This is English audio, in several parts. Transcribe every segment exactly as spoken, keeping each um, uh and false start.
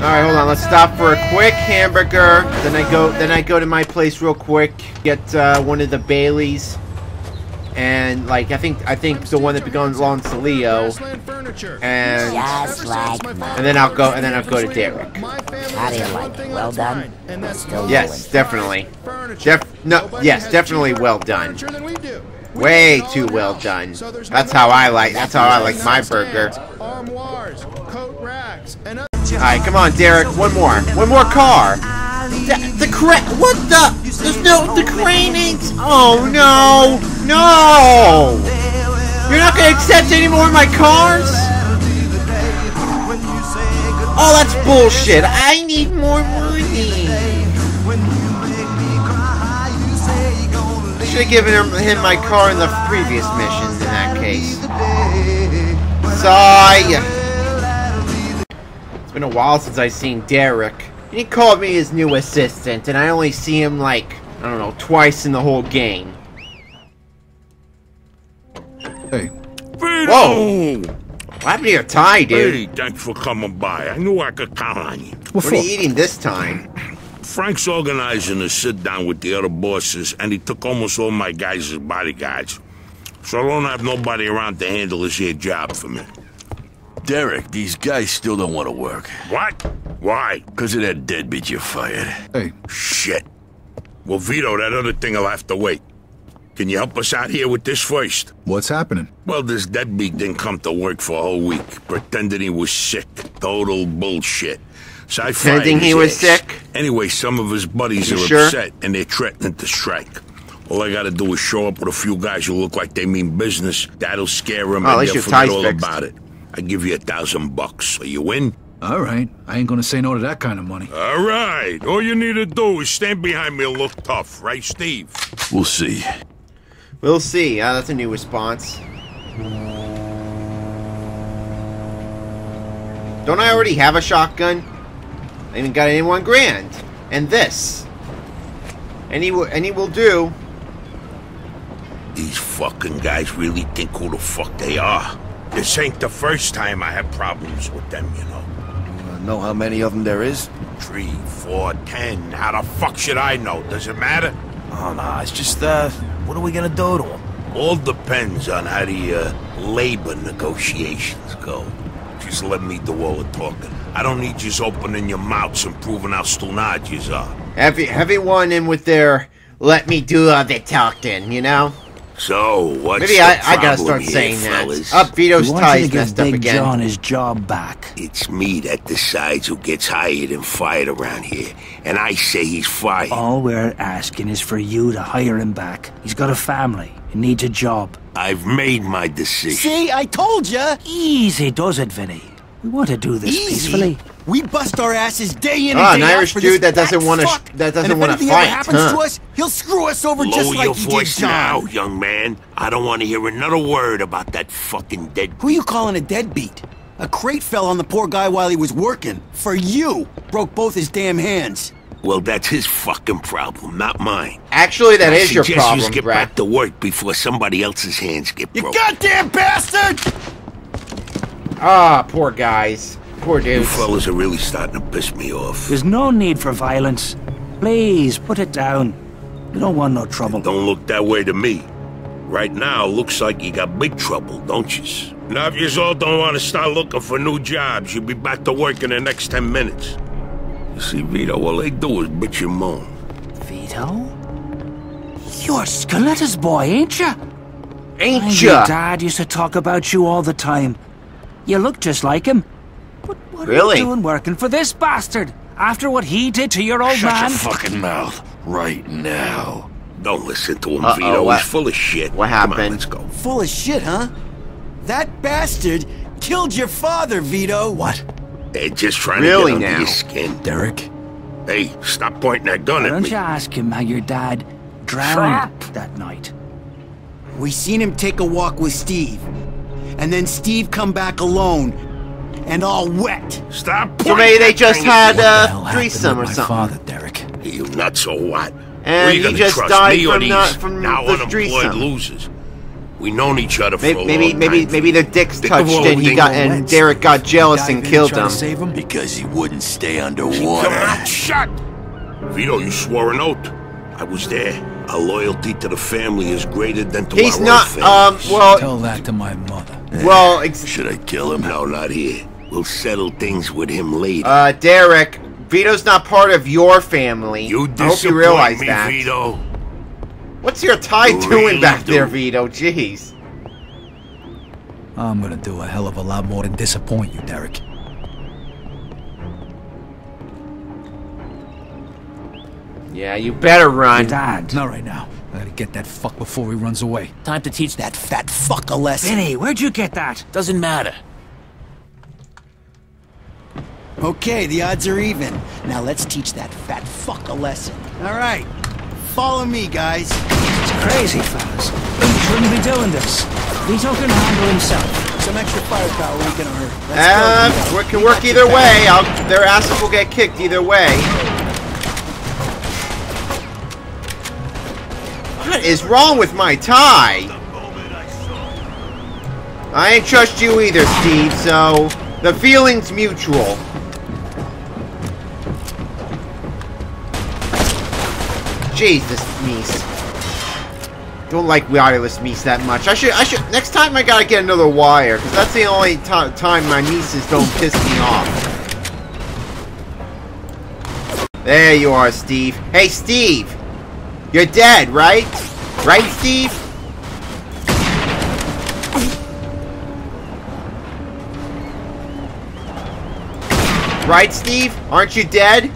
Alright, hold on, let's stop for a quick hamburger. Then I go then I go to my place real quick, get uh, one of the Baileys. And like I think I think the one that goes along to Leo, and just like and then I'll go and then I'll go to Derek. How do you like it? Well done. Still yes, definitely. Def no, yes, definitely well done. Way too well done. That's how I like. That's how I like my burger. All right, come on, Derek. One more. One more car. The, the crane. What the? There's no. The crane ain't. Oh no. No! You're not gonna accept any more of my cars? Oh, that's bullshit. I need more money. I should have given him my car in the previous mission in that case. Sigh. It's been a while since I've seen Derek. He called me his new assistant, and I only see him like, I don't know, twice in the whole game. Hey. Vito! Whoa! What happened to your tie, dude? Hey, thanks for coming by. I knew I could count on you. What, what are you eating this time? Frank's organizing a sit-down with the other bosses, and he took almost all my guys as bodyguards. So I don't have nobody around to handle this here job for me. Derek, these guys still don't want to work. What? Why? Because of that deadbeat you fired. Hey. Shit. Well, Vito, that other thing will have to wait. Can you help us out here with this first? What's happening? Well, this deadbeat didn't come to work for a whole week, pretending he was sick. Total bullshit. So I pretending he was sick? Anyway, some of his buddies are sure? upset, and they're threatening to strike. All I gotta do is show up with a few guys who look like they mean business. That'll scare him, oh, and they'll forget all fixed. about it. I give you a thousand bucks. Are you in? All right. I ain't gonna say no to that kind of money. All right. All you need to do is stand behind me and look tough. Right, Steve? We'll see. We'll see. Uh, that's a new response. Don't I already have a shotgun? I even got an M one Grand. And this. And he, and he will do. These fucking guys really think who the fuck they are. This ain't the first time I have problems with them, you know. Uh, know how many of them there is? Three, four, ten. How the fuck should I know? Does it matter? Oh, no. It's just, uh... what are we gonna do to him? All depends on how the uh, labor negotiations go. Just let me do all the talking. I don't need you opening your mouths and proving how stoned you are. Every, everyone in with their let me do all the talking, you know? So, what's Maybe the I, problem I gotta start here, saying fellas? that. Up Vito's tie is messed up again. Big John his job back. It's me that decides who gets hired and fired around here, and I say he's fired. All we're asking is for you to hire him back. He's got a family. He needs a job. I've made my decision. See, I told ya! Easy does it, Vinny. We want to do this Easy. peacefully. We bust our asses day in and ah, day out. An Irish for dude that doesn't want to that doesn't want to fight. Happens huh. to us, he'll screw us over Lower just like your he voice did John. Now, young man. I don't want to hear another word about that fucking deadbeat. Who you calling a deadbeat? A crate fell on the poor guy while he was working. For you, broke both his damn hands. Well, that's his fucking problem, not mine. Actually, that I is your problem, you get Brad. back to work before somebody else's hands get broken. You goddamn bastard! Ah, poor guys. Poor dudes. You fellas are really starting to piss me off. There's no need for violence. Please, put it down. You don't want no trouble. It don't look that way to me. Right now, looks like you got big trouble, don't you? Now, if you all don't want to start looking for new jobs, you'll be back to work in the next ten minutes. You see, Vito, all they do is bitch and moan. Vito? You're Skeletta's boy, ain't ya? Ain't ya? Your dad used to talk about you all the time. You look just like him. But what really? are you doing working for this bastard? After what he did to your old Shut man? Shut your fucking mouth right now. Don't listen to him, uh -oh, Vito. What? He's full of shit. What happened? Come on, let's go. Full of shit, huh? That bastard killed your father, Vito. What? They're just trying really to get under now? your skin. Derek? Hey, stop pointing that gun Why at don't me. Don't you ask him how your dad drowned Crap. that night? We seen him take a walk with Steve. And then Steve come back alone and all wet. Stop. So maybe they just had a threesome or something. Father, Derek. You nuts or what? And you just died from, the, from now the threesome. Unemployed losers. We known each other for maybe, a long maybe, time. Maybe, maybe their dicks Dick touched, and he got, and Derek got jealous and killed him. Save him because he wouldn't stay underwater. Come out, shut! Vito, you swore an oath. I was there. Our loyalty to the family is greater than to He's our not, own families. Um, well, tell that to my mother. Well, ex should I kill him? No, not here. We'll settle things with him later. Uh, Derek, Vito's not part of your family. You disappoint I hope you realize me, that. Vito. What's your tie you doing really back do. there, Vito? Jeez. I'm gonna do a hell of a lot more than disappoint you, Derek. Yeah, you better run. Dad. Not right now. I gotta get that fuck before he runs away. Time to teach that fat fuck a lesson. Vinny, where'd you get that? Doesn't matter. Okay, the odds are even. Now let's teach that fat fuck a lesson. Alright. Follow me, guys. It's crazy, fellas. We shouldn't be doing this. Vito can handle himself. Some extra firepower we can earn. Let's um, go, it can work either way. I'll, their asses will get kicked either way. What is wrong with my tie? I ain't trust you either, Steve, so the feeling's mutual. Jesus, meese. Don't like wireless meese that much. I should, I should, next time I gotta get another wire, because that's the only time my nieces don't piss me off. There you are, Steve. Hey, Steve! You're dead, right? Right, Steve? Right, Steve? Aren't you dead?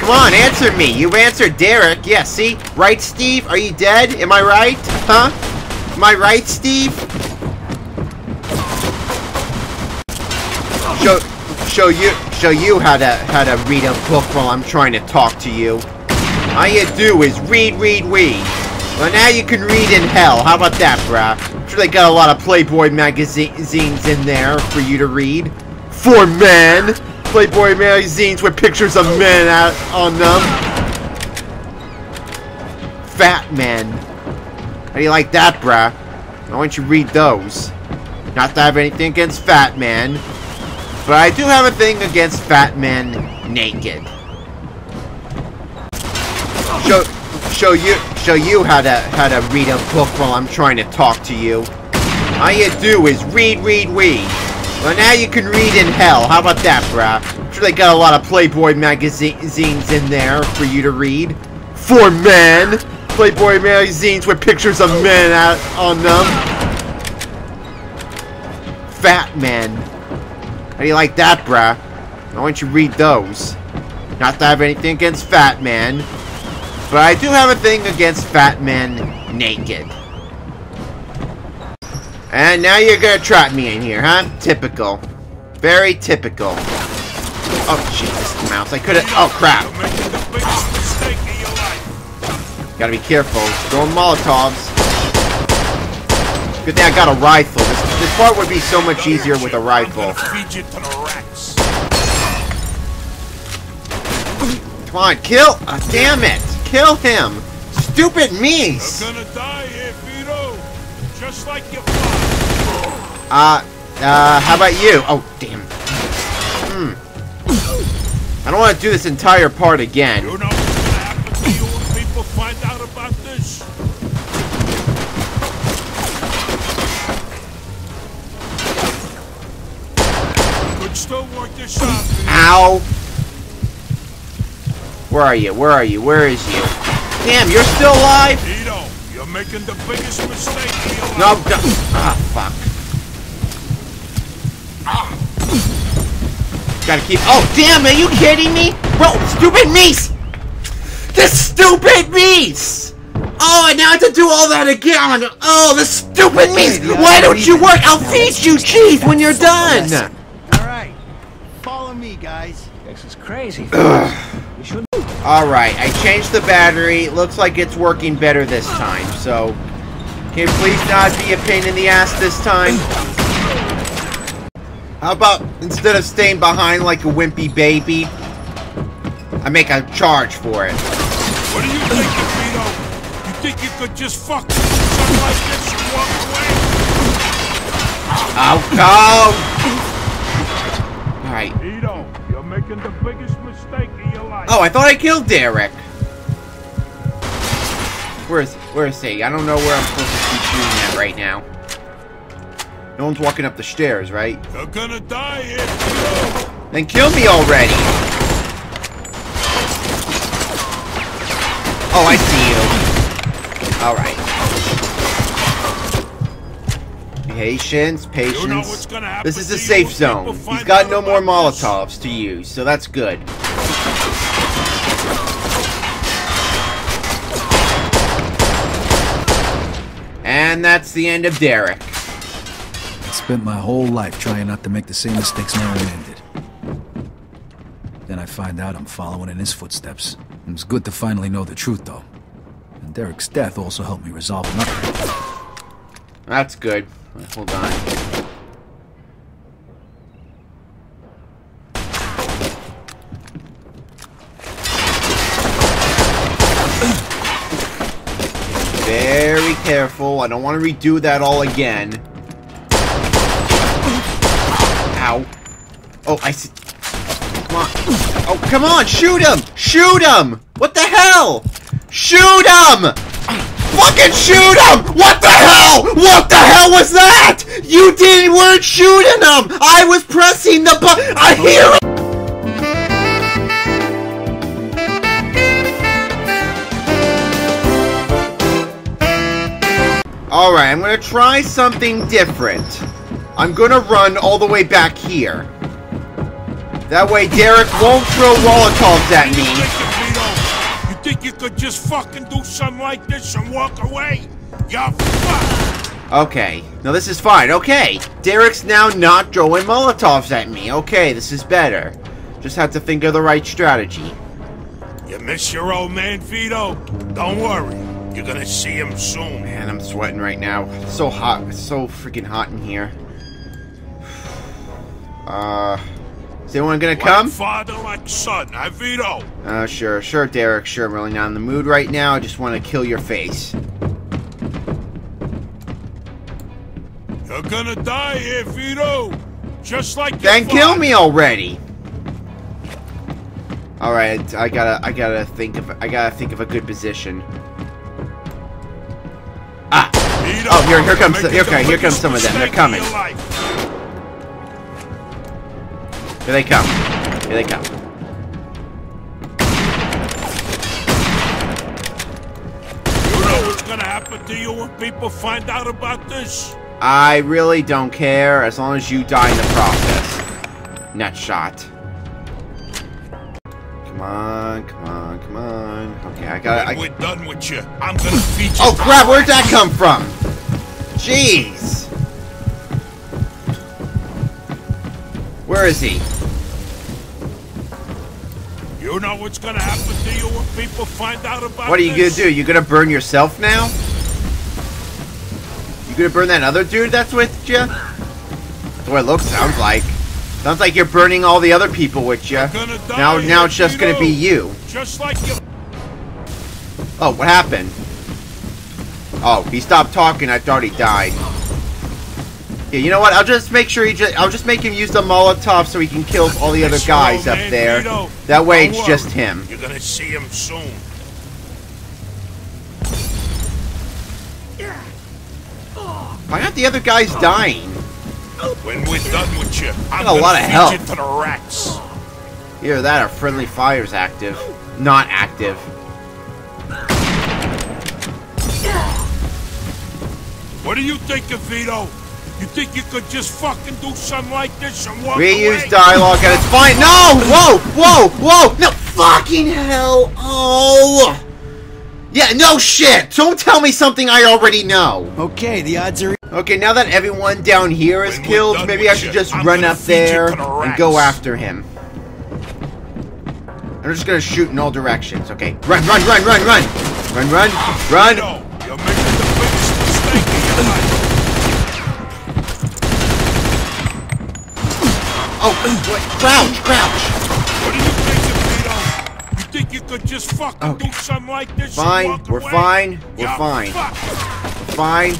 Come on, answer me. You've answered Derek. Yeah, see? Right, Steve? Are you dead? Am I right? Huh? Am I right, Steve? Show, show you, show you how to, how to read a book while I'm trying to talk to you. All you do is read, read, read. Well, now you can read in hell. How about that, bruh? I'm sure they got a lot of Playboy magazines in there for you to read. For men. Playboy magazines with pictures of men out on them. Fat men. How do you like that, bruh? Why don't you read those? Not that I have anything against fat men, but I do have a thing against fat men naked. Show, show you, show you how to how to read a book while I'm trying to talk to you. All you do is read, read, read. Well, now you can read in hell. How about that, bruh? I'm sure they got a lot of Playboy magazines in there for you to read. For men, Playboy magazines with pictures of men out on them. Fat men. How do you like that, bruh? Why don't you read those? Not that I have anything against fat men, but I do have a thing against fat men naked. And now you're gonna trap me in here, huh? Typical. Very typical. Oh, Jesus, mouse. I could've... Oh, crap. Gotta be careful. Throwing Molotovs. Good thing I got a rifle. This, this part would be so much easier with a rifle. Come on, kill! Oh, damn it! Kill him! Stupid meese! You're gonna die here, Vito! Just like your father! Uh, uh, how about you? Oh, damn. Mm. I don't want to do this entire part again. You know what's gonna happen to you when people find out about this? Could still work this out, Vito. Ow! Where are you? Where are you? Where is you? Damn, you're still alive? Vito, you're making the biggest mistake in your life. No, no. Ah, fuck. Ah. Gotta keep... Oh, damn, are you kidding me? Bro, stupid meese! The stupid meese! Oh, and now I have to do all that again! Oh, the stupid meese! Why don't you work? I'll feed you cheese when you're done! Alright, follow me, guys. This is crazy. Alright, I changed the battery. Looks like it's working better this time, so... Can you please not be a pain in the ass this time? How about, instead of staying behind like a wimpy baby, I make a charge for it. What do you think, Vito? You think you could just fuck with yourself? Oh, God! Alright. You're making the biggest mistake of your life. Oh, I thought I killed Derek. Where is, where is he? I don't know where I'm supposed to be shooting at right now. No one's walking up the stairs, right? You're gonna die here, Joe. Then kill me already! Oh, I see you. Alright. Patience, patience. You know what's gonna happen. This is a safe zone. He's got no more Molotovs to use, so that's good. And that's the end of Derek. Spent my whole life trying not to make the same mistakes my own ended. Then I find out I'm following in his footsteps. It was good to finally know the truth, though. And Derek's death also helped me resolve another. That's good. Hold on. Very careful. I don't want to redo that all again. Ow. Oh, I see. Come on. Oh, come on! Shoot him! Shoot him! What the hell? Shoot him! Fucking shoot him! What the hell? What the hell was that? You didn't weren't shooting him! I was pressing the button! I hear him! Alright, I'm gonna try something different. I'm gonna run all the way back here. That way Derek won't throw Molotovs at me. You think you could just fucking do something like this and walk away? You're fucked! Okay. No, this is fine. Okay. Derek's now not throwing Molotovs at me. Okay, this is better. Just have to think of the right strategy. You miss your old man, Vito? Don't worry. You're gonna see him soon. Man, I'm sweating right now. It's so hot. It's so freaking hot in here. Uh, is anyone gonna like come? Father, like son, I veto. Uh, sure, sure, Derek, sure. I'm really not in the mood right now. I just want to kill your face. You're gonna die here, Vito. Just like then your kill father. Me already. All right, I gotta, I gotta think of, I gotta think of a good position. Ah! Vito, oh, here, here comes, the, okay, here comes some of them. They're coming. Here they come. Here they come. You know what's gonna happen to you when people find out about this? I really don't care as long as you die in the process. Nut shot. Come on, come on, come on. Okay, I got it. We're done with you. I'm gonna feed you. Oh crap, where'd that come from? Jeez. Where is he? You know what's gonna happen to you when people find out about What are you this? Gonna do? You gonna burn yourself now? You gonna burn that other dude that's with you? That's what it looks sounds like. Sounds like you're burning all the other people with you. Now, now it's just gonna be you. Just like you. Oh, what happened? Oh, he stopped talking. I thought he died. Yeah, you know what? I'll just make sure he just I'll just make him use the Molotov so he can kill all the other guys up there. That way it's just him. You're gonna see him soon. Why aren't the other guys dying? When we're done with you, I'm got a lot of help. To the rats. Either that or friendly fire's active. Not active. What do you think of Vito? You think you could just fucking do something like this and walk away? Reuse dialogue and it's fine. No! Whoa! Whoa! Whoa! No! Fucking hell! Oh! Yeah, no shit! Don't tell me something I already know! Okay, the odds are... Okay, now that everyone down here is killed, maybe I should just run up there and go after him. I'm just gonna shoot in all directions. Okay, run, run, run, run, run! Run, run, run! You're making the biggest mistake of your life. Oh, what? Crouch, crouch! What do you think, Vito? You think you could just fucking okay. do something like this? Fine, we're away? fine, we're yeah, fine. Fuck. fine.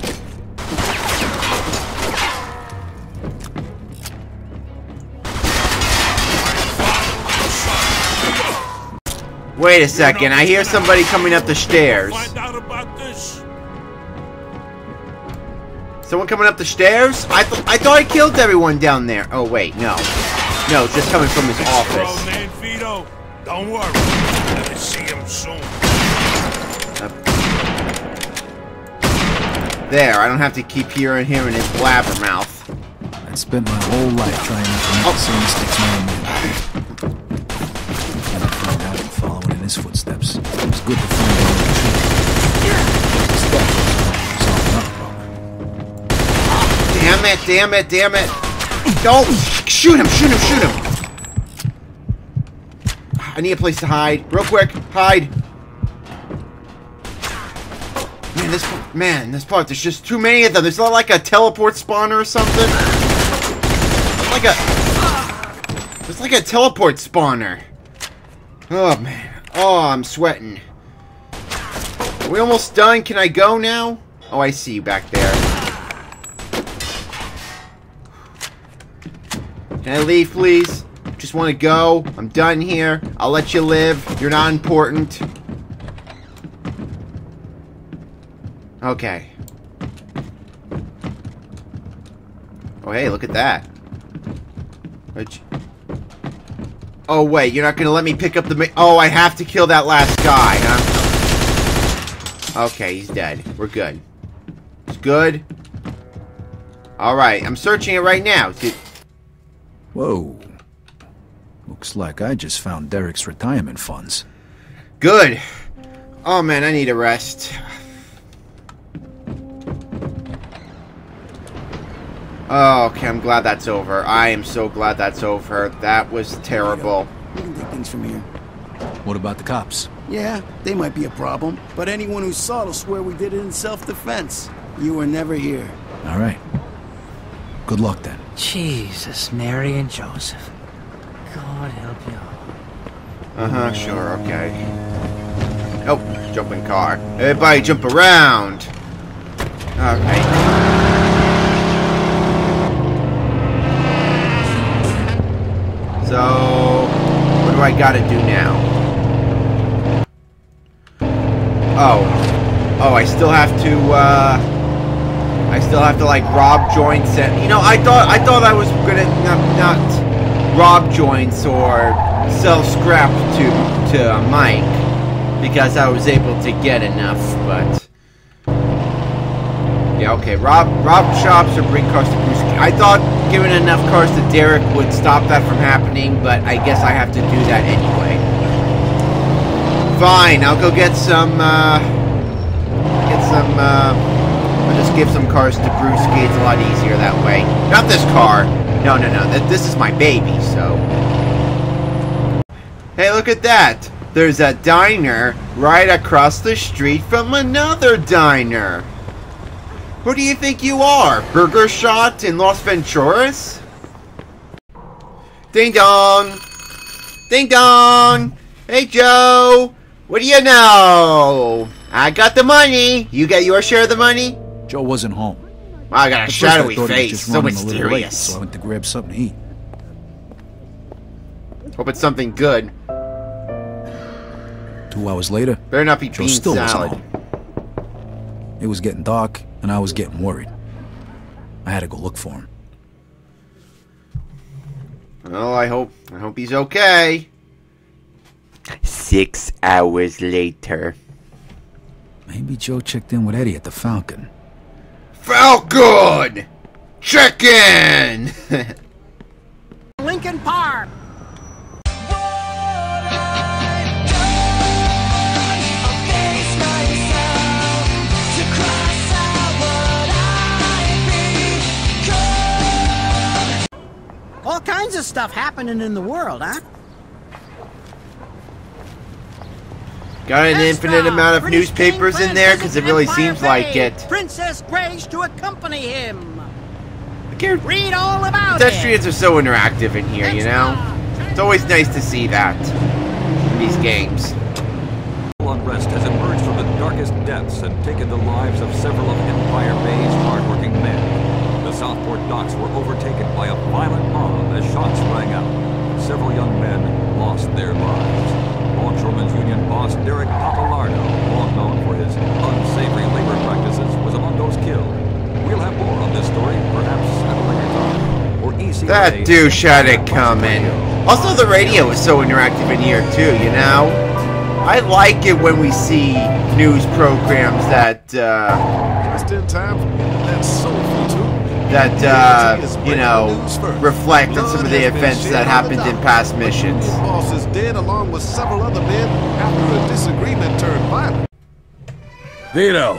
Wait a second, I hear somebody coming up the stairs. Someone coming up the stairs? I, th I thought I killed everyone down there. Oh wait, no. No, just coming from his office. Man, Vito. Don't worry. Let me see him soon. Uh, there, I don't have to keep hearing him in his blabbermouth. I spent my whole life trying not to make the same mistakes my own man. And I found out I'm following in his footsteps. It was good to find out the truth. Damn it, damn it, damn it. Don't shoot him, shoot him, shoot him. I need a place to hide. Real quick, hide. Man, this man, this part, there's just too many of them. There's not like a teleport spawner or something. Like a There's like a teleport spawner. Oh man. Oh, I'm sweating. Are we almost done? Can I go now? Oh, I see you back there. Can I leave, please? Just want to go. I'm done here. I'll let you live. You're not important. Okay. Oh, hey, look at that. Which... Oh, wait, you're not going to let me pick up the... Ma oh, I have to kill that last guy, huh? Okay, he's dead. We're good. It's good. Alright, I'm searching it right now. Dude. Whoa. Looks like I just found Derek's retirement funds. Good. Oh man, I need a rest. Oh, okay, I'm glad that's over. I am so glad that's over. That was terrible. We can take things from here. What about the cops? Yeah, they might be a problem. But anyone who saw will swear we did it in self-defense. You were never here. All right. Good luck then. Jesus, Mary and Joseph. God help you. Uh-huh, sure, okay. Oh, jumping car. Everybody jump around. Okay. So, what do I gotta do now? Oh. Oh, I still have to, uh... I still have to like rob joints and you know I thought I thought I was gonna not, not rob joints or sell scrap to to uh, Mike because I was able to get enough, but yeah, okay, rob rob shops or bring cars to Bruce. I thought giving enough cars to Derek would stop that from happening, but I guess I have to do that anyway. Fine, I'll go get some uh, get some. Uh, Just give some cars to Brewski. It's a lot easier that way. Not this car. No, no, no. This is my baby, so. Hey, look at that. There's a diner right across the street from another diner. Who do you think you are? Burger Shot in Los Venturas? Ding dong. Ding dong. Hey, Joe. What do you know? I got the money. You got your share of the money? Joe wasn't home. Wow, I got a shadowy face. So mysterious. Late, so I went to grab something to eat. Hope it's something good. Two hours later, better not be Joe bean still salad. Wasn't home. It was getting dark, and I was getting worried. I had to go look for him. Well, I hope I hope he's okay. Six hours later. Maybe Joe checked in with Eddie at the Falcon. Falcon! Check in! Linkin Park! All kinds of stuff happening in the world, huh? Got an infinite amount of newspapers in there because it really seems like it. Princess Grace to accompany him. Read all about it. Pedestrians are so interactive in here, you know. It's always nice to see that in these games. Unrest has emerged from the dark darkest depths had taken the lives of several of Empire Bay's hard-working men. The Southport docks were overtaken by a violent mob as shots rang out. Several young men lost their lives. Longshoremen's Union boss Derek Papalardo, long known for his unsavory labor practices, was among those killed. We'll have more on this story, perhaps at a later time. Or easy. That douche had it coming. Also, the radio is so interactive in here too, you know? I like it when we see news programs that uh just in time that's soulful too. That uh you know reflect on some of the events that happened in past missions. The boss is dead along with several other men after a disagreement turned violent. Vito.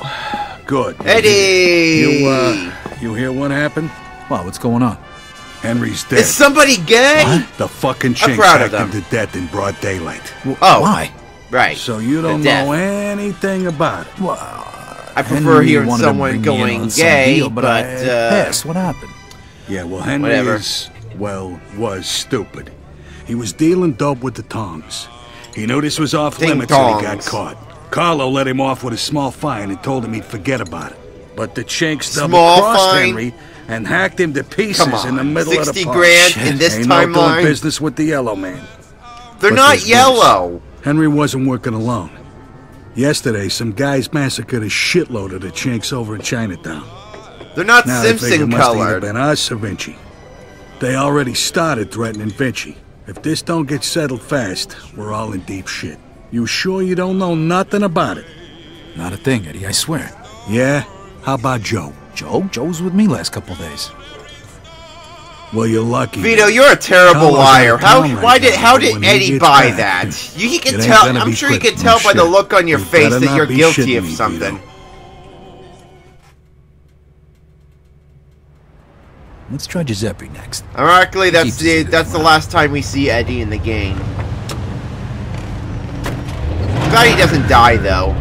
Good. Eddie, you uh you hear what happened? Wow, what's going on? Henry's dead. Is somebody gay? What? The fucking chinks hacked him to death in broad daylight. Well, oh, why? Right. So you don't know anything about it. Well, I prefer hearing someone going gay, deal, but, but uh, yes, what happened? Yeah, well, Henry is, well, was stupid. He was dealing dope with the Toms. He knew this was off limits and he got caught. Carlo let him off with a small fine and told him he'd forget about it. But the chinks double-crossed Henry and hacked him to pieces in the middle of the park. sixty grand in this timeline. Ain't no doing business with the yellow man. They're not yellow. Henry wasn't working alone. Yesterday, some guys massacred a shitload of the chinks over in Chinatown. They're not Simpson colored. They must have been us or Vinci. They already started threatening Vinci. If this don't get settled fast, we're all in deep shit. You sure you don't know nothing about it? Not a thing, Eddie, I swear. Yeah? How about Joe? Joe? Joe was with me last couple days. Well, you're lucky. Vito, you're a terrible liar. How? Why did? How did Eddie buy that? You, he can tell. I'm sure he can tell by the look on your face that you're guilty of something. Let's try Giuseppe next. Ironically, that's the that's the last time we see Eddie in the game. I'm glad he doesn't die though.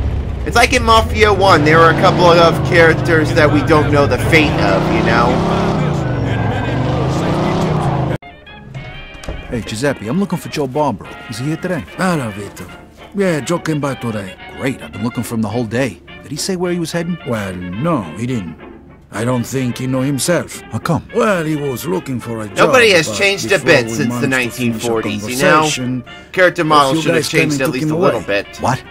It's like in Mafia one. There were a couple of characters that we don't know the fate of, you know. Hey, Giuseppe, I'm looking for Joe Barbaro. Is he here today? I don't know, Vito. Yeah, Joe came by today. Great, I've been looking for him the whole day. Did he say where he was heading? Well, no, he didn't. I don't think he knew himself. How come? Well, he was looking for a job. Nobody has changed a bit since the nineteen forties, you know? Character models should have changed at least a little bit. What?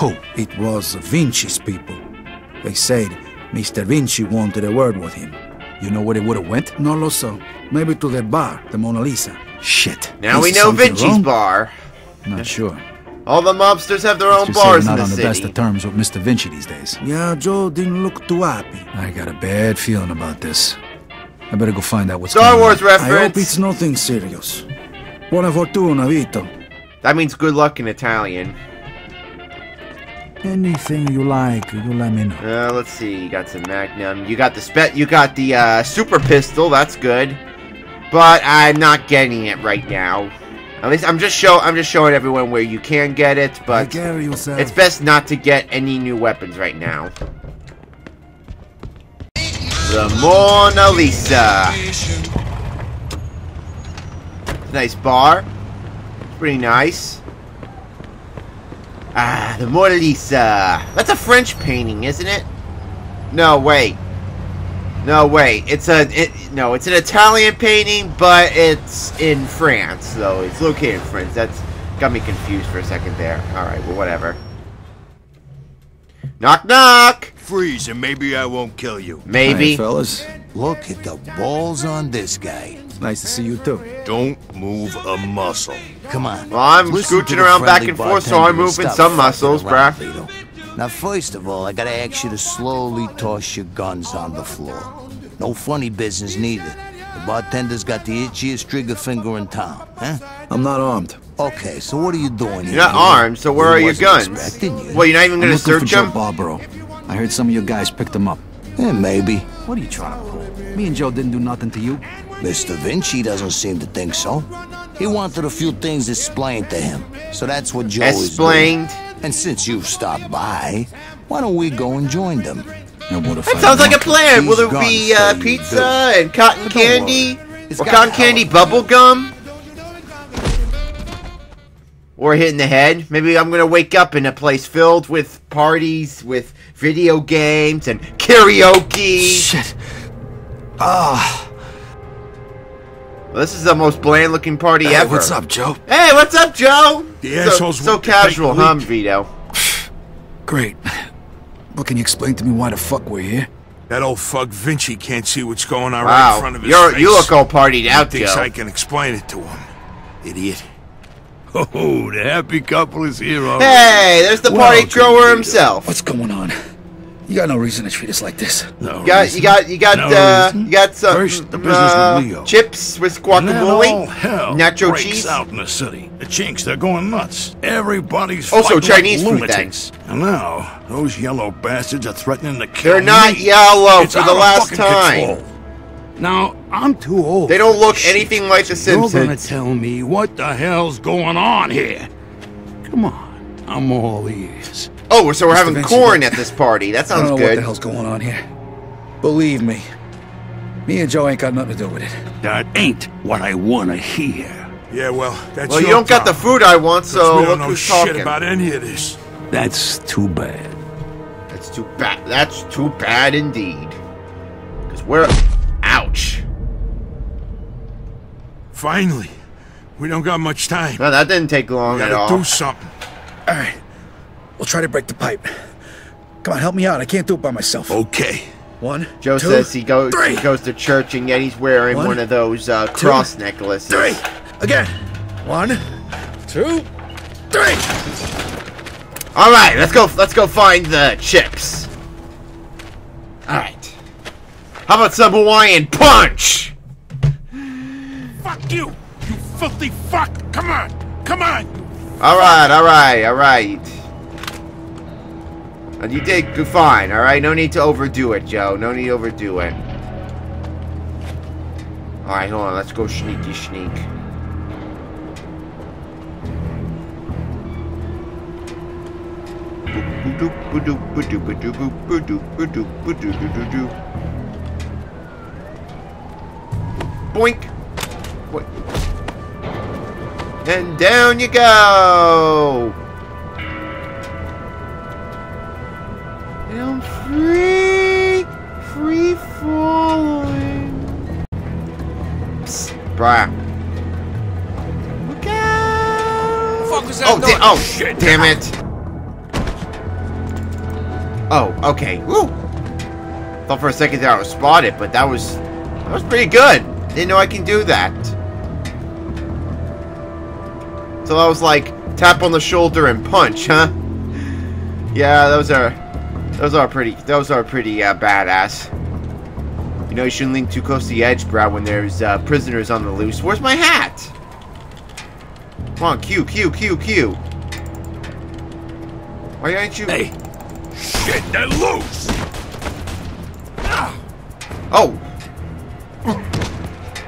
Who? It was Vinci's people. They said Mister Vinci wanted a word with him. You know where they would have went? No lo so. Maybe to the bar, the Mona Lisa. Shit. Now we know Vinci's bar. Not sure. All the mobsters have their own bars in the city. Not on the best of terms with Mister Vinci these days. Yeah, Joe didn't look too happy. I got a bad feeling about this. I better go find out what's going on. Star Wars reference. I hope it's nothing serious. Buona fortuna, Vito. That means good luck in Italian. Anything you like, you let me know. Uh, let's see. You got some Magnum. You got the Spet. You got the uh, Super Pistol. That's good. But I'm not getting it right now. At least I'm just show. I'm just showing everyone where you can get it. But it's best not to get any new weapons right now. The Mona Lisa. Nice bar. Pretty nice. Ah, the Mona Lisa. That's a French painting, isn't it? No, wait. No, wait. It's a it, no. It's an Italian painting, but it's in France, though. It's located in France. That's got me confused for a second there. All right, well, whatever. Knock, knock. Freeze, and maybe I won't kill you. Maybe, hey, fellas. Look at the balls on this guy. Nice to see you too. Don't move a muscle. Come on. Well, I'm scooching around back and forth, so I'm moving some muscles, bruh. Now, first of all, I gotta ask you to slowly toss your guns on the floor. No funny business, neither. The bartender's got the itchiest trigger finger in town, huh? I'm not armed. Okay, so what are you doing here? You're not armed, so where are your guns? Well, you're not even gonna search them? I heard some of your guys picked them up. Yeah, maybe. What are you trying to pull? Me and Joe didn't do nothing to you. Mister Vinci doesn't seem to think so. He wanted a few things explained to him, so that's what Joe explained. Is doing. And since you've stopped by, why don't we go and join them? No, that sounds like a plan. Will there be uh, pizza and cotton candy? Or cotton candy bubble gum? or hit in the head. Maybe I'm going to wake up in a place filled with parties, with video games, and karaoke. Shit. Ah. Oh. Well, this is the most bland-looking party hey, ever. What's up, Joe? Hey, what's up, Joe? The assholes. So, so casual, huh, Vito? Great. But can you explain to me why the fuck we're here? That old fuck Vinci can't see what's going on wow. right in front of his You're, face. You look all partied out, Joe. He thinks I can explain it to him. Idiot. Oh, the happy couple is here already. Hey, there's the party thrower himself. What's going on? You got no reason to treat us like this. No you got, reason. You got, you got, no uh, reason. You got some First, the business uh, with Leo. chips with guacamole, nacho breaks cheese. out in the city. The chinks, they're going nuts. Everybody's also Chinese like food things. And now those yellow bastards are threatening to kill They're not me. yellow it's for the last time. Control. Now, I'm too old. They don't look anything Shit. like the Simpsons. You're gonna tell me what the hell's going on here? Come on, I'm all ears. Oh, so we're Mister having Vinci, corn at this party. That sounds good. I don't know good. what the hell's going on here. Believe me, me and Joe ain't got nothing to do with it. That ain't what I want to hear. Yeah, well, that's Well, your you don't problem. got the food I want, so look who's shit talking. about any of this. That's too bad. That's too bad. That's too bad indeed. Because we're... Ouch. Finally. We don't got much time. No, that didn't take long at all. Gotta do something. All right. We'll try to break the pipe. Come on, help me out. I can't do it by myself. Okay. One, Joe two, says he goes, he goes to church and yet he's wearing one, one of those uh, cross two, necklaces. Three. Again. One, two, three. All right. Let's go. Let's go find the chips. All right. How about some Hawaiian punch? Fuck you, you filthy fuck! Come on, come on! All right, all right, all right. And you did fine, all right? No need to overdo it, Joe. No need to overdo it. All right, hold on. Let's go sneaky sneak. Boink. Boink. And down you go. And I'm free, free falling. Psst, brah. Look out. Fuck was that? Oh, da oh shit! Damn it. Oh, okay. Woo. Thought for a second that I was spotted, but that was that was pretty good. Didn't know I can do that. So I was like, tap on the shoulder and punch, huh? Yeah, those are, those are pretty, those are pretty uh, badass. You know, you shouldn't lean too close to the edge, bro, when there's uh, prisoners on the loose. Where's my hat? Come on, Q, Q, Q, Q. Why aren't you? Hey, shit, they're loose. Oh.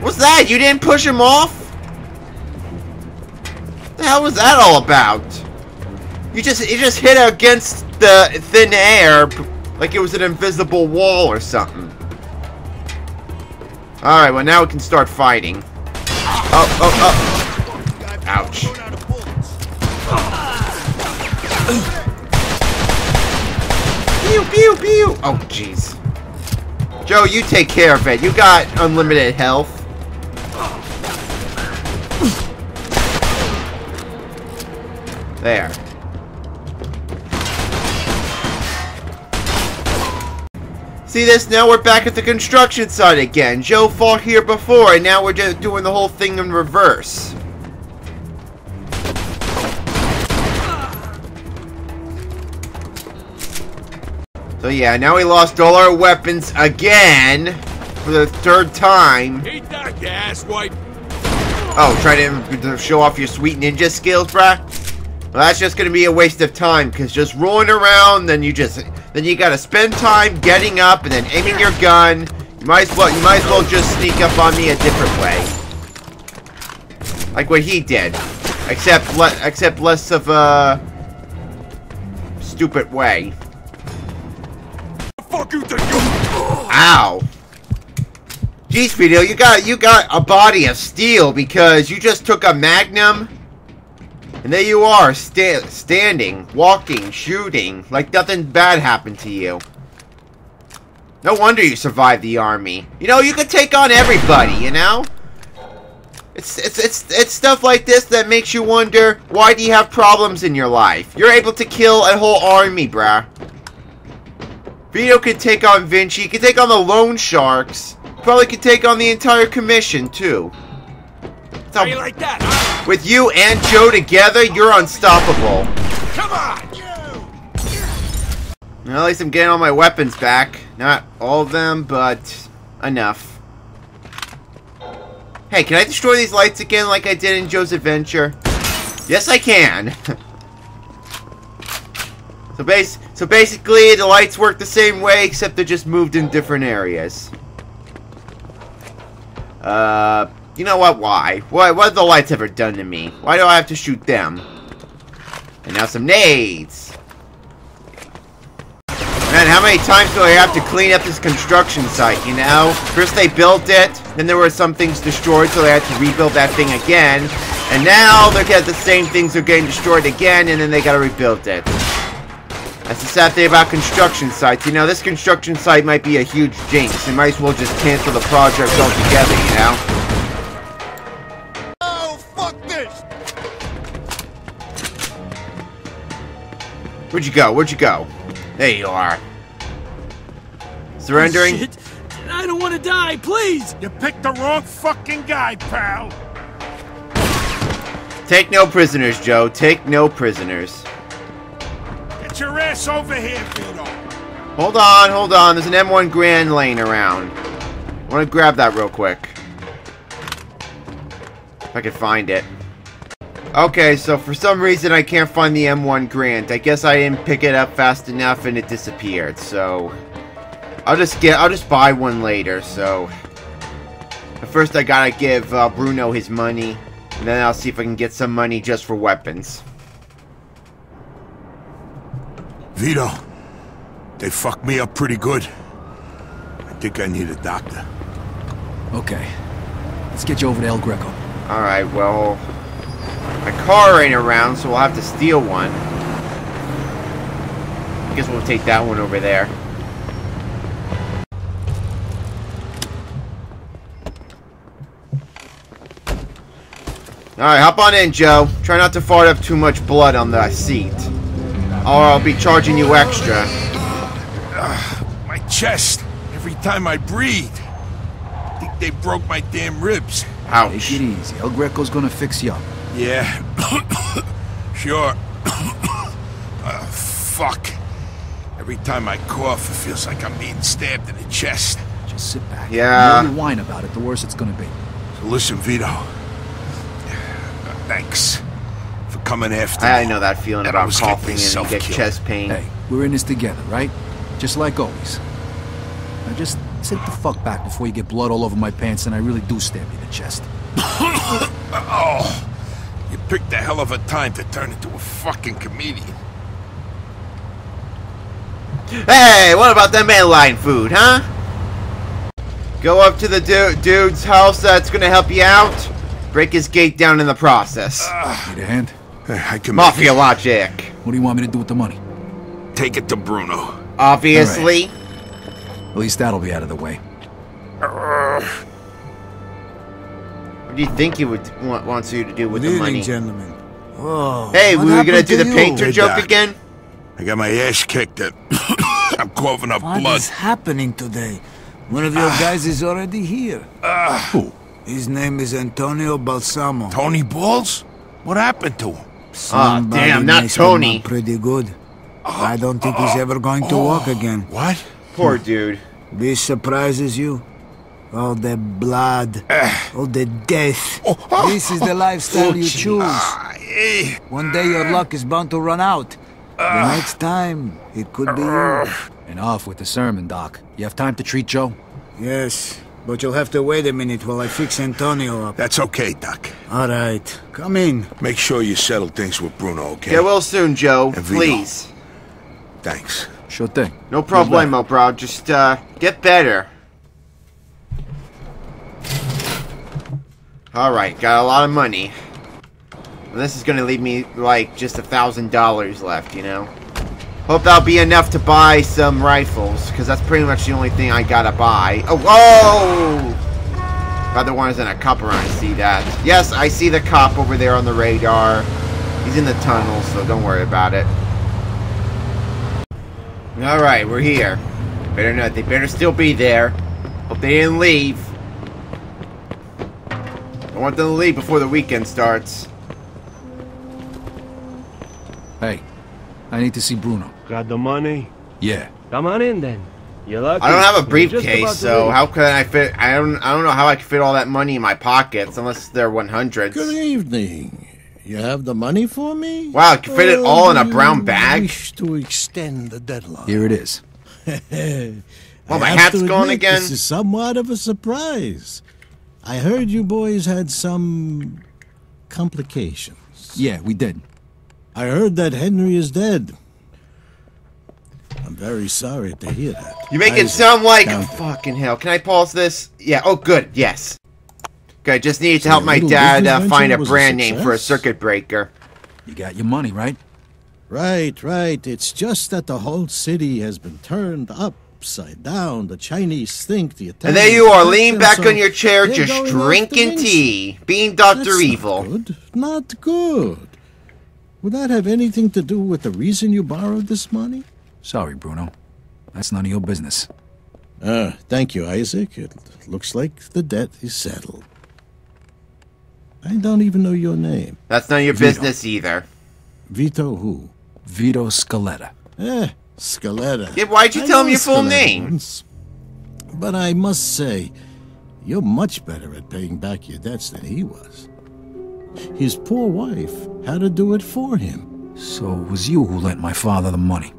What's that? You didn't push him off? What the hell was that all about? You just you just hit against the thin air like it was an invisible wall or something. All right, well now we can start fighting. Oh, oh, oh! Ouch! Pew pew pew! Oh, jeez. Joe, you take care of it. You got unlimited health. There. See this? Now we're back at the construction site again. Joe fought here before, and now we're just doing the whole thing in reverse. So yeah, now we lost all our weapons again for the third time. Eat that gas wipe. Oh, try to show off your sweet ninja skills, bruh? Well, that's just gonna be a waste of time, cause just rolling around, then you just, then you gotta spend time getting up and then aiming your gun. You might as well, you might as well just sneak up on me a different way, like what he did, except le except less of a stupid way. Fuck you, dude. Ow. Jeez, Vito, you got you got a body of steel because you just took a Magnum. And there you are, sta standing, walking, shooting, like nothing bad happened to you. No wonder you survived the army. You know, you can take on everybody, you know? It's, it's, it's, it's stuff like this that makes you wonder, why do you have problems in your life? You're able to kill a whole army, bruh. Vito could take on Vinci, he could take on the loan sharks. Probably could take on the entire commission, too. How do you like that, huh? With you and Joe together, you're unstoppable. Come on, you! Well, at least I'm getting all my weapons back. Not all of them, but enough. Hey, can I destroy these lights again like I did in Joe's adventure? Yes, I can. so, bas so basically, the lights work the same way, except they're just moved in different areas. Uh... You know what? Why? Why? What have the lights ever done to me? Why do I have to shoot them? And now some nades. Man, how many times do I have to clean up this construction site? You know, first they built it, then there were some things destroyed, so they had to rebuild that thing again. And now look at the same things are getting destroyed again, and then they gotta rebuild it. That's the sad thing about construction sites. You know, this construction site might be a huge jinx. They might as well just cancel the project altogether. You know. Where'd you go? Where'd you go? There you are. Surrendering? Oh, shit. I don't want to die, please! You picked the wrong fucking guy, pal! Take no prisoners, Joe. Take no prisoners. Get your ass over here, Vito! Hold on, hold on. There's an M one Grand laying around. I want to grab that real quick. If I can find it. Okay, so for some reason I can't find the M one Grand. I guess I didn't pick it up fast enough and it disappeared. So I'll just get, I'll just buy one later. So but first I gotta give uh, Bruno his money, and then I'll see if I can get some money just for weapons. Vito, they fucked me up pretty good. I think I need a doctor. Okay, let's get you over to El Greco. All right, well. My car ain't around, so we'll have to steal one. I guess we'll take that one over there. Alright, hop on in, Joe. Try not to fart up too much blood on the seat, or I'll be charging you extra. Uh, my chest, every time I breathe. I think they broke my damn ribs. Ouch. Take it easy. El Greco's gonna fix you up. Yeah, sure. uh, fuck. Every time I cough, it feels like I'm being stabbed in the chest. Just sit back. Yeah. The more you whine about it, the worse it's gonna be. So listen, Vito. Uh, thanks for coming after me. I know that feeling about coughing and get chest pain. Hey, we're in this together, right? Just like always. Now just sit the fuck back before you get blood all over my pants and I really do stab you in the chest. Oh. You picked a hell of a time to turn into a fucking comedian. Hey, what about that mainline food, huh? Go up to the du dude's house that's gonna help you out. Break his gate down in the process. Uh, Need a hand? I can Mafia logic. What do you want me to do with the money? Take it to Bruno. Obviously. Right. At least that'll be out of the way. Uh, What do you think he would want, wants you to do with Good the money? Gentlemen. Oh, hey, we were gonna do to the you? painter hey, joke Doc. again? I got my ass kicked. At I'm coughing up what blood. What is happening today? One of your uh, guys is already here. Uh, Who? His name is Antonio Balsamo. Tony Balls? What happened to him? Ah, oh, damn, not Tony. Pretty good. Uh, I don't think uh, he's ever going to oh, walk again. What? Poor dude. This surprises you? All the blood, all the death. This is the lifestyle you choose. One day your luck is bound to run out. The next time, it could be you. And off with the sermon, Doc. You have time to treat Joe? Yes, but you'll have to wait a minute while I fix Antonio up. That's okay, Doc. All right, come in. Make sure you settle things with Bruno, okay? Yeah, well soon, Joe. Please. Thanks. Sure thing. No problemo, bro. Just, uh, get better. Alright, got a lot of money. This is gonna leave me like just a thousand dollars left, you know. Hope that'll be enough to buy some rifles, because that's pretty much the only thing I gotta buy. Oh, whoa! Other one is in a cop around. I see that. Yes, I see the cop over there on the radar. He's in the tunnel, so don't worry about it. All right, we're here. Better not. They better still be there. Hope they didn't leave. I want them to leave before the weekend starts. Hey, I need to see Bruno. Got the money? Yeah. Come on in then. You're lucky. I don't have a briefcase, so how can I fit? I don't. I don't know how I can fit all that money in my pockets unless they're one hundreds. Good evening. You have the money for me? Wow, I can fit it all in a brown bag. Wish to extend the deadline. Here it is. Well, my hat's gone again. This is somewhat of a surprise. I heard you boys had some complications. Yeah, we did. I heard that Henry is dead. I'm very sorry to hear that. You make it sound like... Oh, fucking hell. Can I pause this? Yeah. Oh, good. Yes. Okay, I just needed to help my dad uh, find a brand name for a circuit breaker. You got your money, right? Right, right. It's just that the whole city has been turned upside down. The Chinese think the Italians... And there you are, leaning back on your chair, just drinking tea, being Doctor Evil. Not good. Not good. Would that have anything to do with the reason you borrowed this money? Sorry, Bruno. That's none of your business. Uh, thank you, Isaac. It looks like the debt is settled. I don't even know your name. That's none of your Vito. business either. Vito who? Vito Scaletta. Eh, Scaletta. Yeah, why'd you I tell him your full Scaletta name? Once. But I must say, you're much better at paying back your debts than he was. His poor wife had to do it for him. So it was you who lent my father the money.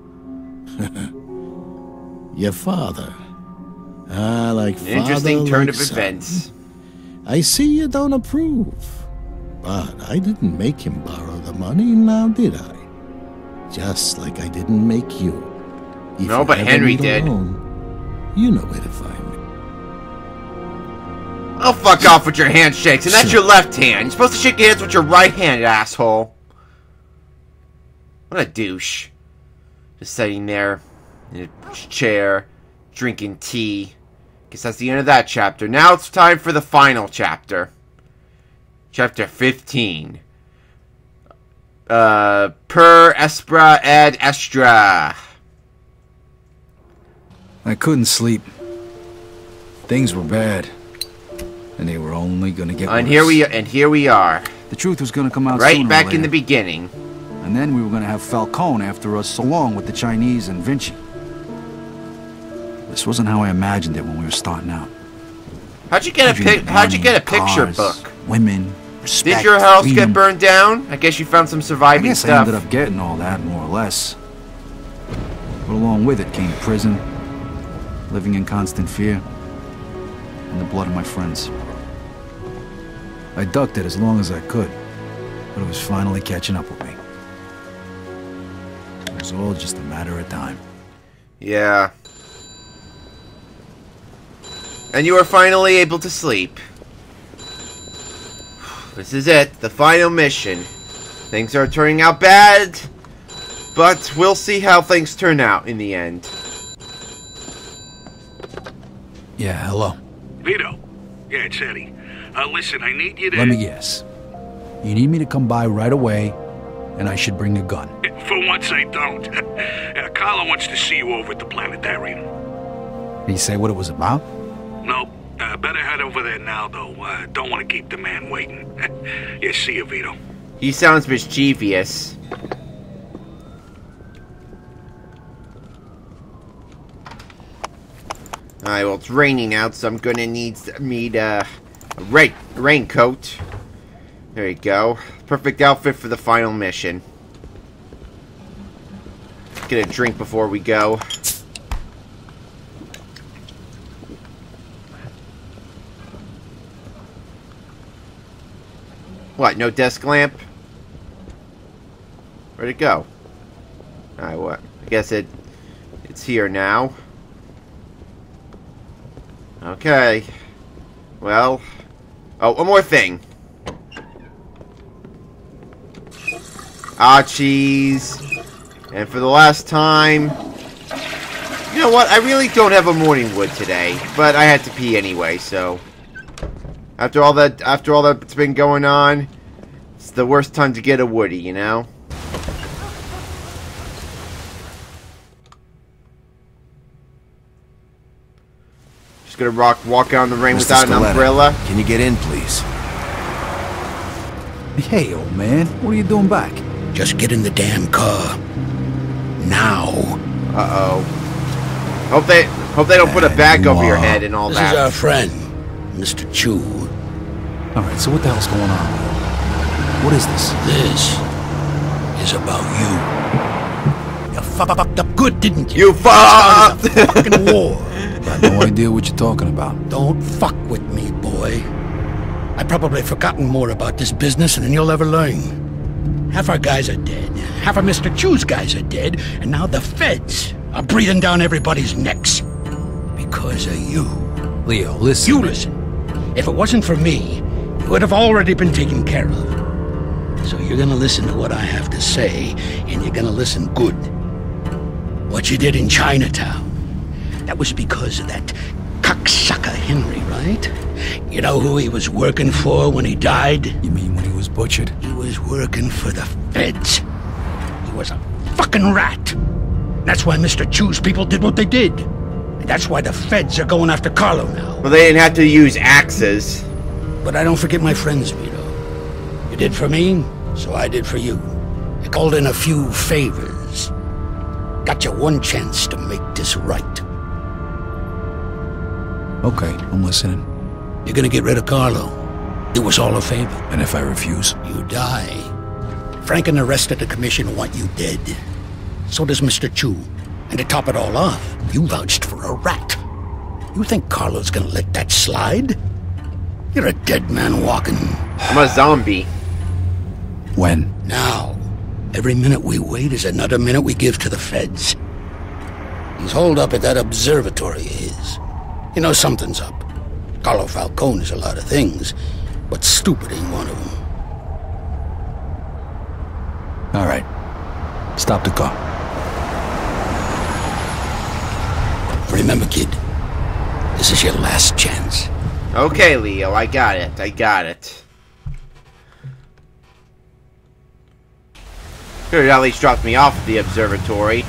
Your father. Ah, like An father, interesting turn like of son. events. I see you don't approve. But I didn't make him borrow the money, now did I? Just like I didn't make you. If no, but Henry did. Alone, you know where to find me. Oh, fuck off with your handshakes, and that's your left hand. You're supposed to shake your hands with your right hand, asshole. What a douche. Just sitting there in a chair, drinking tea. Guess that's the end of that chapter. Now it's time for the final chapter. Chapter fifteen. Uh, per espra ad estra. I couldn't sleep. Things were bad, and they were only gonna get worse. And here we and here we are. The truth was gonna come out right back in the beginning. And then we were gonna have Falcon after us, along with the Chinese and Vinci. This wasn't how I imagined it when we were starting out. How'd you get a pic? How'd you get a picture book? Women, respect. Did your house get burned down? I guess you found some surviving stuff. I ended up getting all that, more or less. But along with it came prison, living in constant fear, and the blood of my friends. I ducked it as long as I could, but it was finally catching up with me. It was all just a matter of time. Yeah. And you are finally able to sleep. This is it. The final mission. Things are turning out bad, but we'll see how things turn out in the end. Yeah, hello. Vito. Yeah, it's Eddie. Uh, listen, I need you to... Let me guess. You need me to come by right away, and I should bring a gun. For once, I don't. uh, Carlo wants to see you over at the planetarium. Did he say what it was about? Nope. Uh, better head over there now, though. Uh, don't want to keep the man waiting. Yeah, see you, Vito. He sounds mischievous. Alright, well, it's raining out, so I'm going to need need uh, a rain raincoat. There you go. Perfect outfit for the final mission. Get a drink before we go. What, no desk lamp? Where'd it go? Alright, what? I guess it it's here now. Okay. Well. Oh, one more thing. Ah, cheese. And for the last time, you know what? I really don't have a morning wood today, but I had to pee anyway. So after all that, after all that's been going on, it's the worst time to get a woody, you know. Just gonna rock, walk out in the rain Mister without Scaletta, an umbrella. Can you get in, please? Hey, old man, what are you doing back? Just get in the damn car. Now. Uh-oh. Hope they hope they don't put a bag over your head and all that. This is our friend, Mister Chu. Alright, so what the hell's going on? What is this? This is about you. You fucked up good, didn't you? You fucked up the fucking war. I have no idea what you're talking about. Don't fuck with me, boy. I've probably forgotten more about this business than you'll ever learn. Half our guys are dead, half of Mister Chu's guys are dead, and now the feds are breathing down everybody's necks. Because of you. Leo, listen. You listen. If it wasn't for me, you would have already been taken care of. So you're gonna listen to what I have to say, and you're gonna listen good. What you did in Chinatown, that was because of that cocksucker Henry, right? You know who he was working for when he died? You mean when he was butchered? He was working for the feds. He was a fucking rat. That's why Mister Chu's people did what they did. And that's why the feds are going after Carlo now. Well, they didn't have to use axes. But I don't forget my friends, Vito. You did for me, so I did for you. I called in a few favors. Got you one chance to make this right. Okay, I'm listening. You're gonna get rid of Carlo. It was all a favor. And if I refuse? You die. Frank and the rest of the commission want you dead. So does Mister Chu. And to top it all off, you vouched for a rat. You think Carlo's gonna let that slide? You're a dead man walking. I'm a zombie. When? Now. Every minute we wait is another minute we give to the feds. He's holed up at that observatory of his. You know something's up. Carlo Falcone is a lot of things, but stupid ain't one of them. All right. Stop the car. Remember, kid, this is your last chance. Okay, Leo, I got it. I got it. Could have at least dropped me off at the observatory.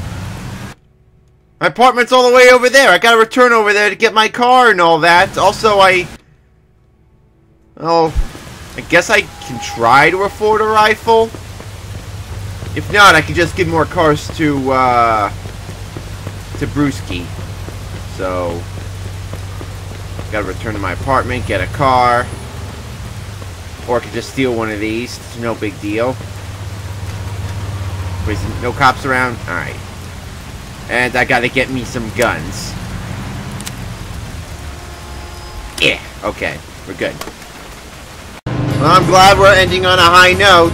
My apartment's all the way over there. I gotta return over there to get my car and all that. Also, I... Well, I guess I can try to afford a rifle. If not, I can just give more cars to, uh... to Brewski. So... Gotta return to my apartment, get a car. Or I could just steal one of these. It's no big deal. There's no cops around? Alright. And I gotta get me some guns. Yeah, okay, we're good. Well, I'm glad we're ending on a high note.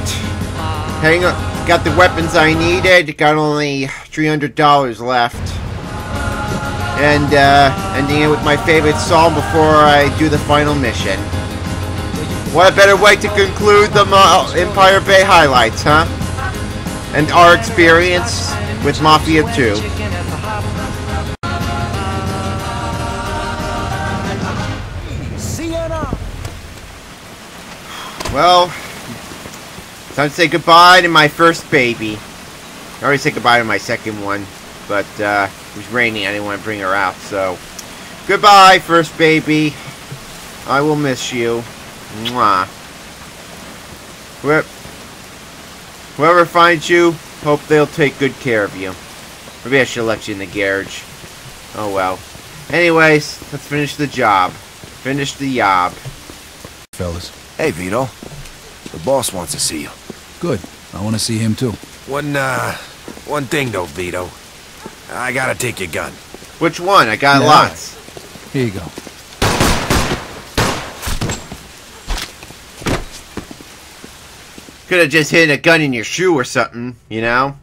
Hang on, got the weapons I needed. Got only three hundred dollars left. And uh, ending it with my favorite song before I do the final mission. What a better way to conclude the Mo Empire Bay highlights, huh? And our experience with Mafia two. Well, time to say goodbye to my first baby. I already said goodbye to my second one, but uh, it was raining. I didn't want to bring her out, so goodbye, first baby. I will miss you. Mwah. Whoever finds you, hope they'll take good care of you. Maybe I should have left you in the garage. Oh well. Anyways, let's finish the job. Finish the job. Fellas. Hey, Vito. The boss wants to see you. Good. I want to see him too. One, uh, one thing though, Vito. I gotta take your gun. Which one? I got nah. lots. Here you go. Could have just hidden a gun in your shoe or something, you know?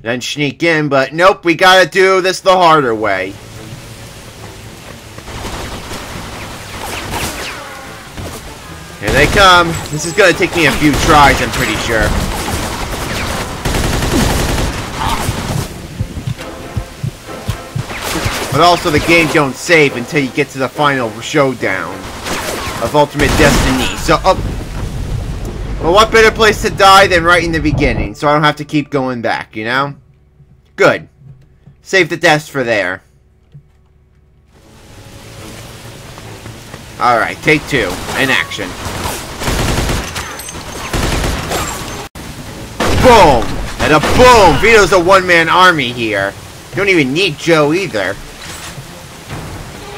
Then sneak in, but nope, we gotta do this the harder way. Here they come. This is gonna take me a few tries, I'm pretty sure. But also the game don't save until you get to the final showdown of Ultimate Destiny. So, oh, well, what better place to die than right in the beginning, so I don't have to keep going back, you know? Good. Save the deaths for there. Alright, take two. In action. Boom! And a boom! Vito's a one-man army here. Don't even need Joe either.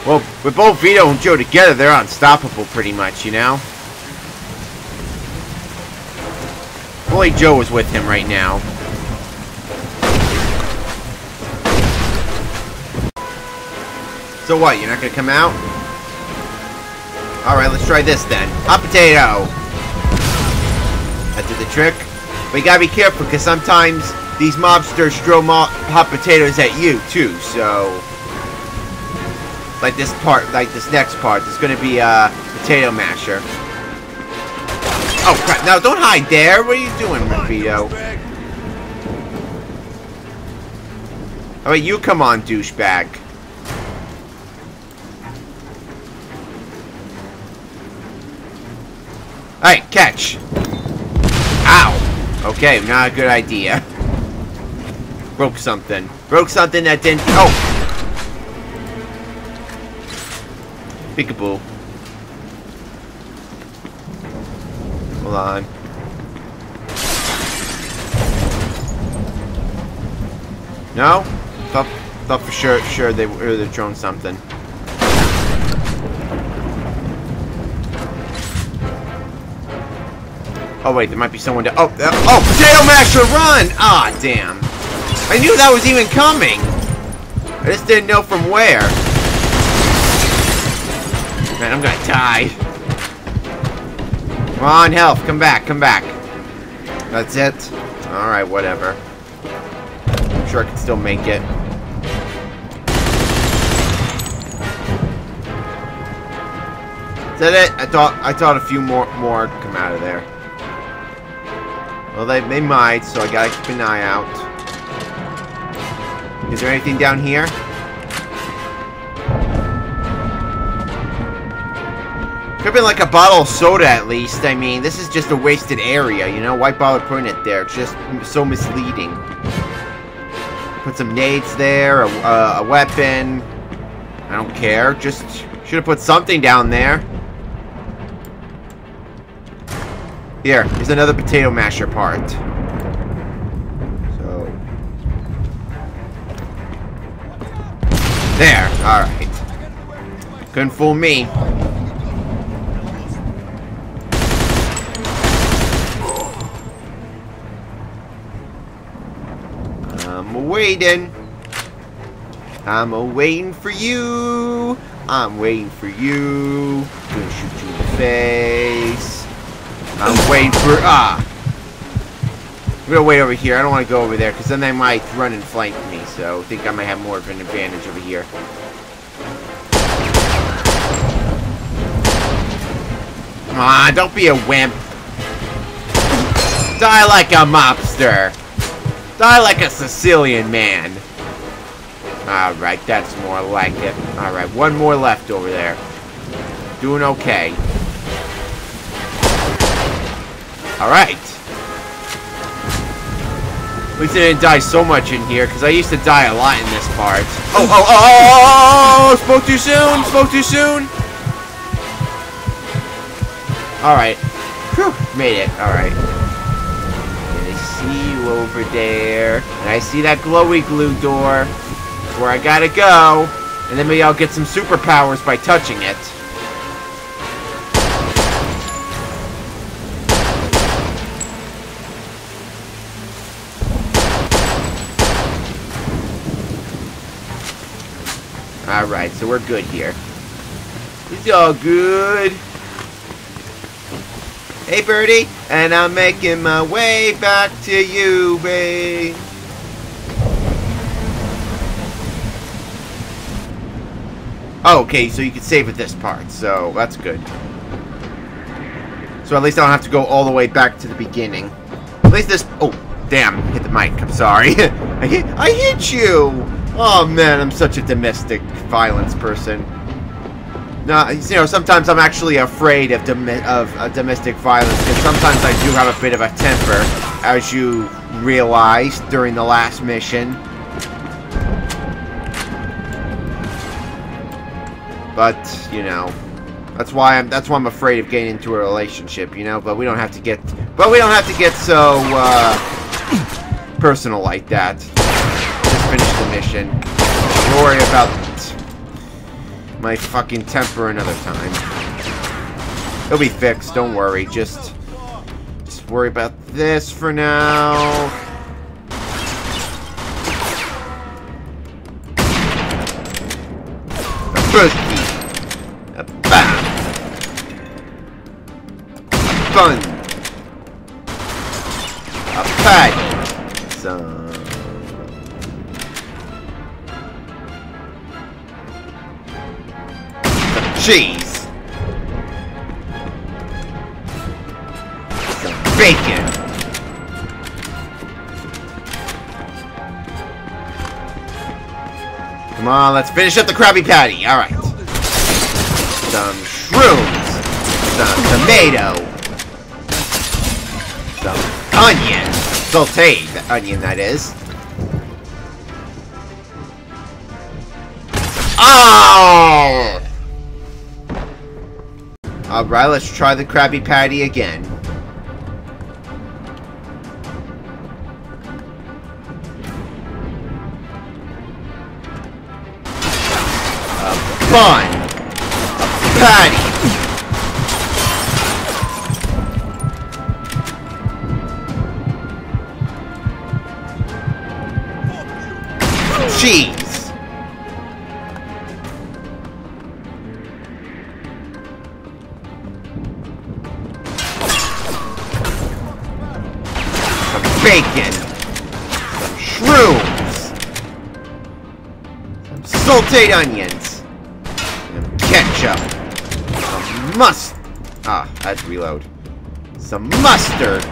Well, with both Vito and Joe together, they're unstoppable pretty much, you know? Only Joe is with him right now. So what, you're not gonna come out? Alright, let's try this then. Hot potato! That did the trick. But you gotta be careful, because sometimes these mobsters throw mo hot potatoes at you, too, so... Like this part, like this next part, there's gonna be a potato masher. Oh, crap. Now, don't hide there! What are you doing, Vito? Alright, you come on, douchebag. Alright, catch! Ow! Okay, not a good idea. Broke something. Broke something that didn't... Oh! Peekaboo. Hold on. No? Thought, thought for sure, sure they were they'd thrown something. Oh wait, there might be someone to- Oh! Uh, oh! Potato Masher, run! Ah, damn. I knew that was even coming! I just didn't know from where. Man, I'm gonna die. Come on, health. Come back, come back. That's it? Alright, whatever. I'm sure I can still make it. Is that it? I thought- I thought a few more- more come out of there. Well, they, they might, so I gotta keep an eye out. Is there anything down here? Could be like a bottle of soda, at least. I mean, this is just a wasted area, you know? Why bother putting it there? It's just so misleading. Put some nades there, a, uh, a weapon. I don't care. Just should have put something down there. Here, here's another potato masher part. So... There, alright. Couldn't fool me. I'm waiting. I'm a-waiting for you. I'm waiting for you. Gonna shoot you in the face. I'm waiting for... Ah! We're gonna wait over here. I don't want to go over there, because then they might run and flank me, so I think I might have more of an advantage over here. Come on, don't be a wimp. Die like a mobster. Die like a Sicilian man. Alright, that's more like it. Alright, one more left over there. Doing okay. Alright. At least I didn't die so much in here, because I used to die a lot in this part. Oh, oh, oh, oh, oh, oh, spoke too soon, spoke too soon. Alright. Whew, made it, alright. I see you over there. And I see that glowy glue door. That's where I gotta go. And then maybe I'll get some superpowers by touching it. Alright, so we're good here. It's all good. Hey, birdie. And I'm making my way back to you, babe. Oh, okay, so you can save at this part, so that's good. So at least I don't have to go all the way back to the beginning. At least this... Oh, damn. Hit the mic. I'm sorry. I hit, I hit you. Oh man, I'm such a domestic violence person. Now, you know, sometimes I'm actually afraid of dom of uh, domestic violence, because sometimes I do have a bit of a temper, as you realized during the last mission. But you know, that's why I'm that's why I'm afraid of getting into a relationship, you know. But we don't have to get, but we don't have to get so uh, personal like that. Just finish the mission. Don't worry about my fucking temper another time. It'll be fixed. Don't worry. Just, just worry about this for now. A bath. A bun. A patty. Some. Some cheese. Some bacon. Come on, let's finish up the Krabby Patty. Alright. Some shrooms. Some tomato. Some onion. Sauteed onion, that is. Oh! Alright, let's try the Krabby Patty again. Bun. A patty. Cheese. Some bacon. Some shrooms. Some sauteed onions. Ketchup. Some must. Ah, I had to reload. Some mustard.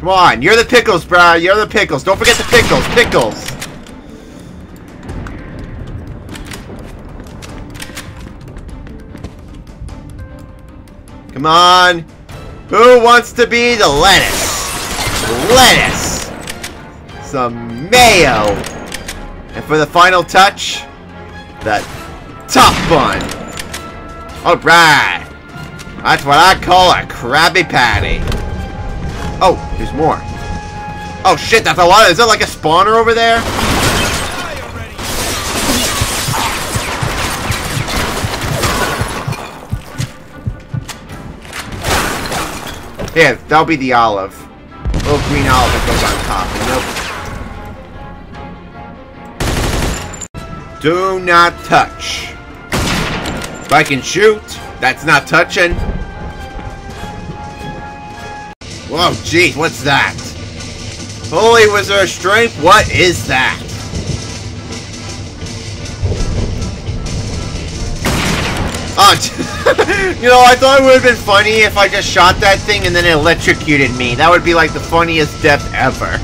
Come on, you're the pickles, brah. You're the pickles. Don't forget the pickles. Pickles. Come on. Who wants to be the lettuce? Lettuce. Some mayo. And for the final touch, that top bun. Alright. That's what I call a Krabby Patty. Oh, there's more. Oh shit, that's a lot. Is that like a spawner over there? Yeah, that'll be the olive. A little green olive that goes on top. Nope. Do not touch. If I can shoot, that's not touching. Whoa, jeez, what's that? Holy, was there a strength? What is that? Oh, you know, I thought it would have been funny if I just shot that thing and then it electrocuted me. That would be like the funniest death ever.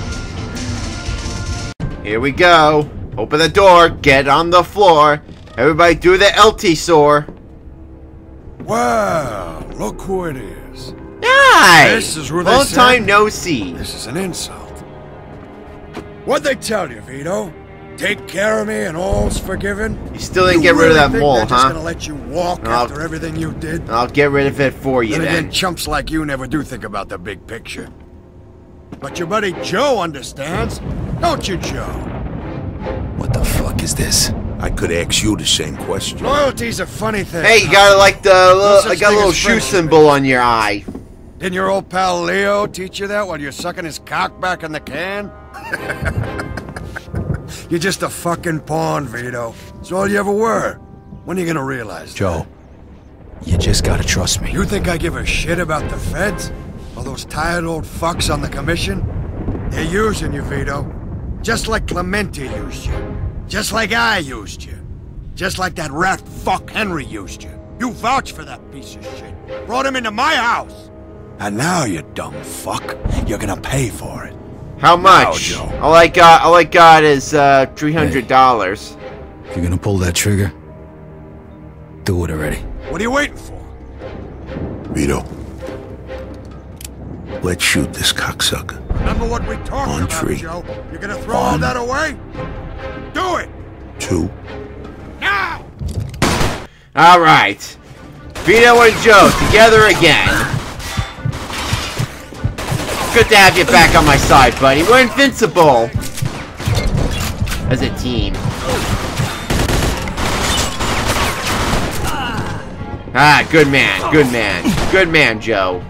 Here we go. Open the door, get on the floor. Everybody do the L T-sore. Wow, look who it is. Nice! This is where long they time said, no see. This is an insult. What'd they tell you, Vito? Take care of me and all's forgiven? You still didn't you get really rid of that mole, huh? Just gonna let you walk I'll, after everything you did? I'll get rid of it for you then. Then again, chumps like you never do think about the big picture. But your buddy Joe understands, don't you, Joe? What the fuck is this? I could ask you the same question. Loyalty's a funny thing. Hey, you got like the little, no I got a little shoe symbol on your eye. Didn't your old pal Leo teach you that while you're sucking his cock back in the can? You're just a fucking pawn, Vito. It's all you ever were. When are you gonna realize Joe, that? You just gotta trust me. You think I give a shit about the feds? All those tired old fucks on the commission? They're using you, Vito. Just like Clemente used you. Just like I used you. Just like that rat fuck Henry used you. You vouched for that piece of shit. Brought him into my house. And now, you dumb fuck, you're gonna pay for it. How much? Now, Joe. All I got, all I got is uh, three hundred dollars. Hey, if you're gonna pull that trigger, do it already. What are you waiting for, Vito? Let's shoot this cocksucker. Remember what we talked on about, three. Joe? You're gonna throw on all that away? Do it. Two. Now. All right, Vito and Joe together again. Good to have you back on my side, buddy. We're invincible as a team. Ah, good man, good man, good man, Joe.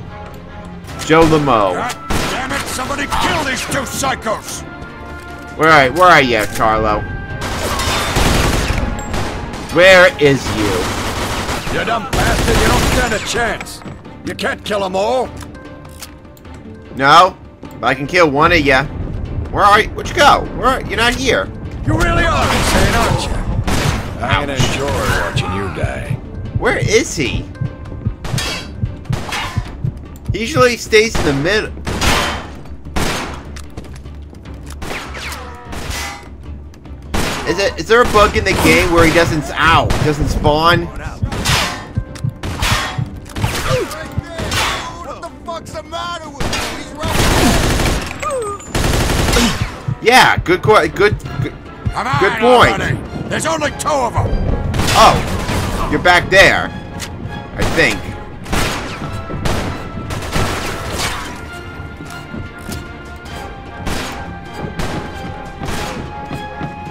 Joe Lemo. God damn it! Somebody kill these two psychos. Where are where are you, Carlo? Where is you? You dumb bastard! You don't stand a chance. You can't kill them all. No, but I can kill one of ya. Where are you? Where'd you go? Where are you? You're not here. You really are insane, aren't you? I'm gonna enjoy watching you die. Where is he? He usually stays in the middle. Is it? Is there a bug in the game where he doesn't? Ow! Doesn't spawn? What the fuck's the matter with? Yeah, good, good, good, good point. Already. There's only two of them. Oh, you're back there, I think.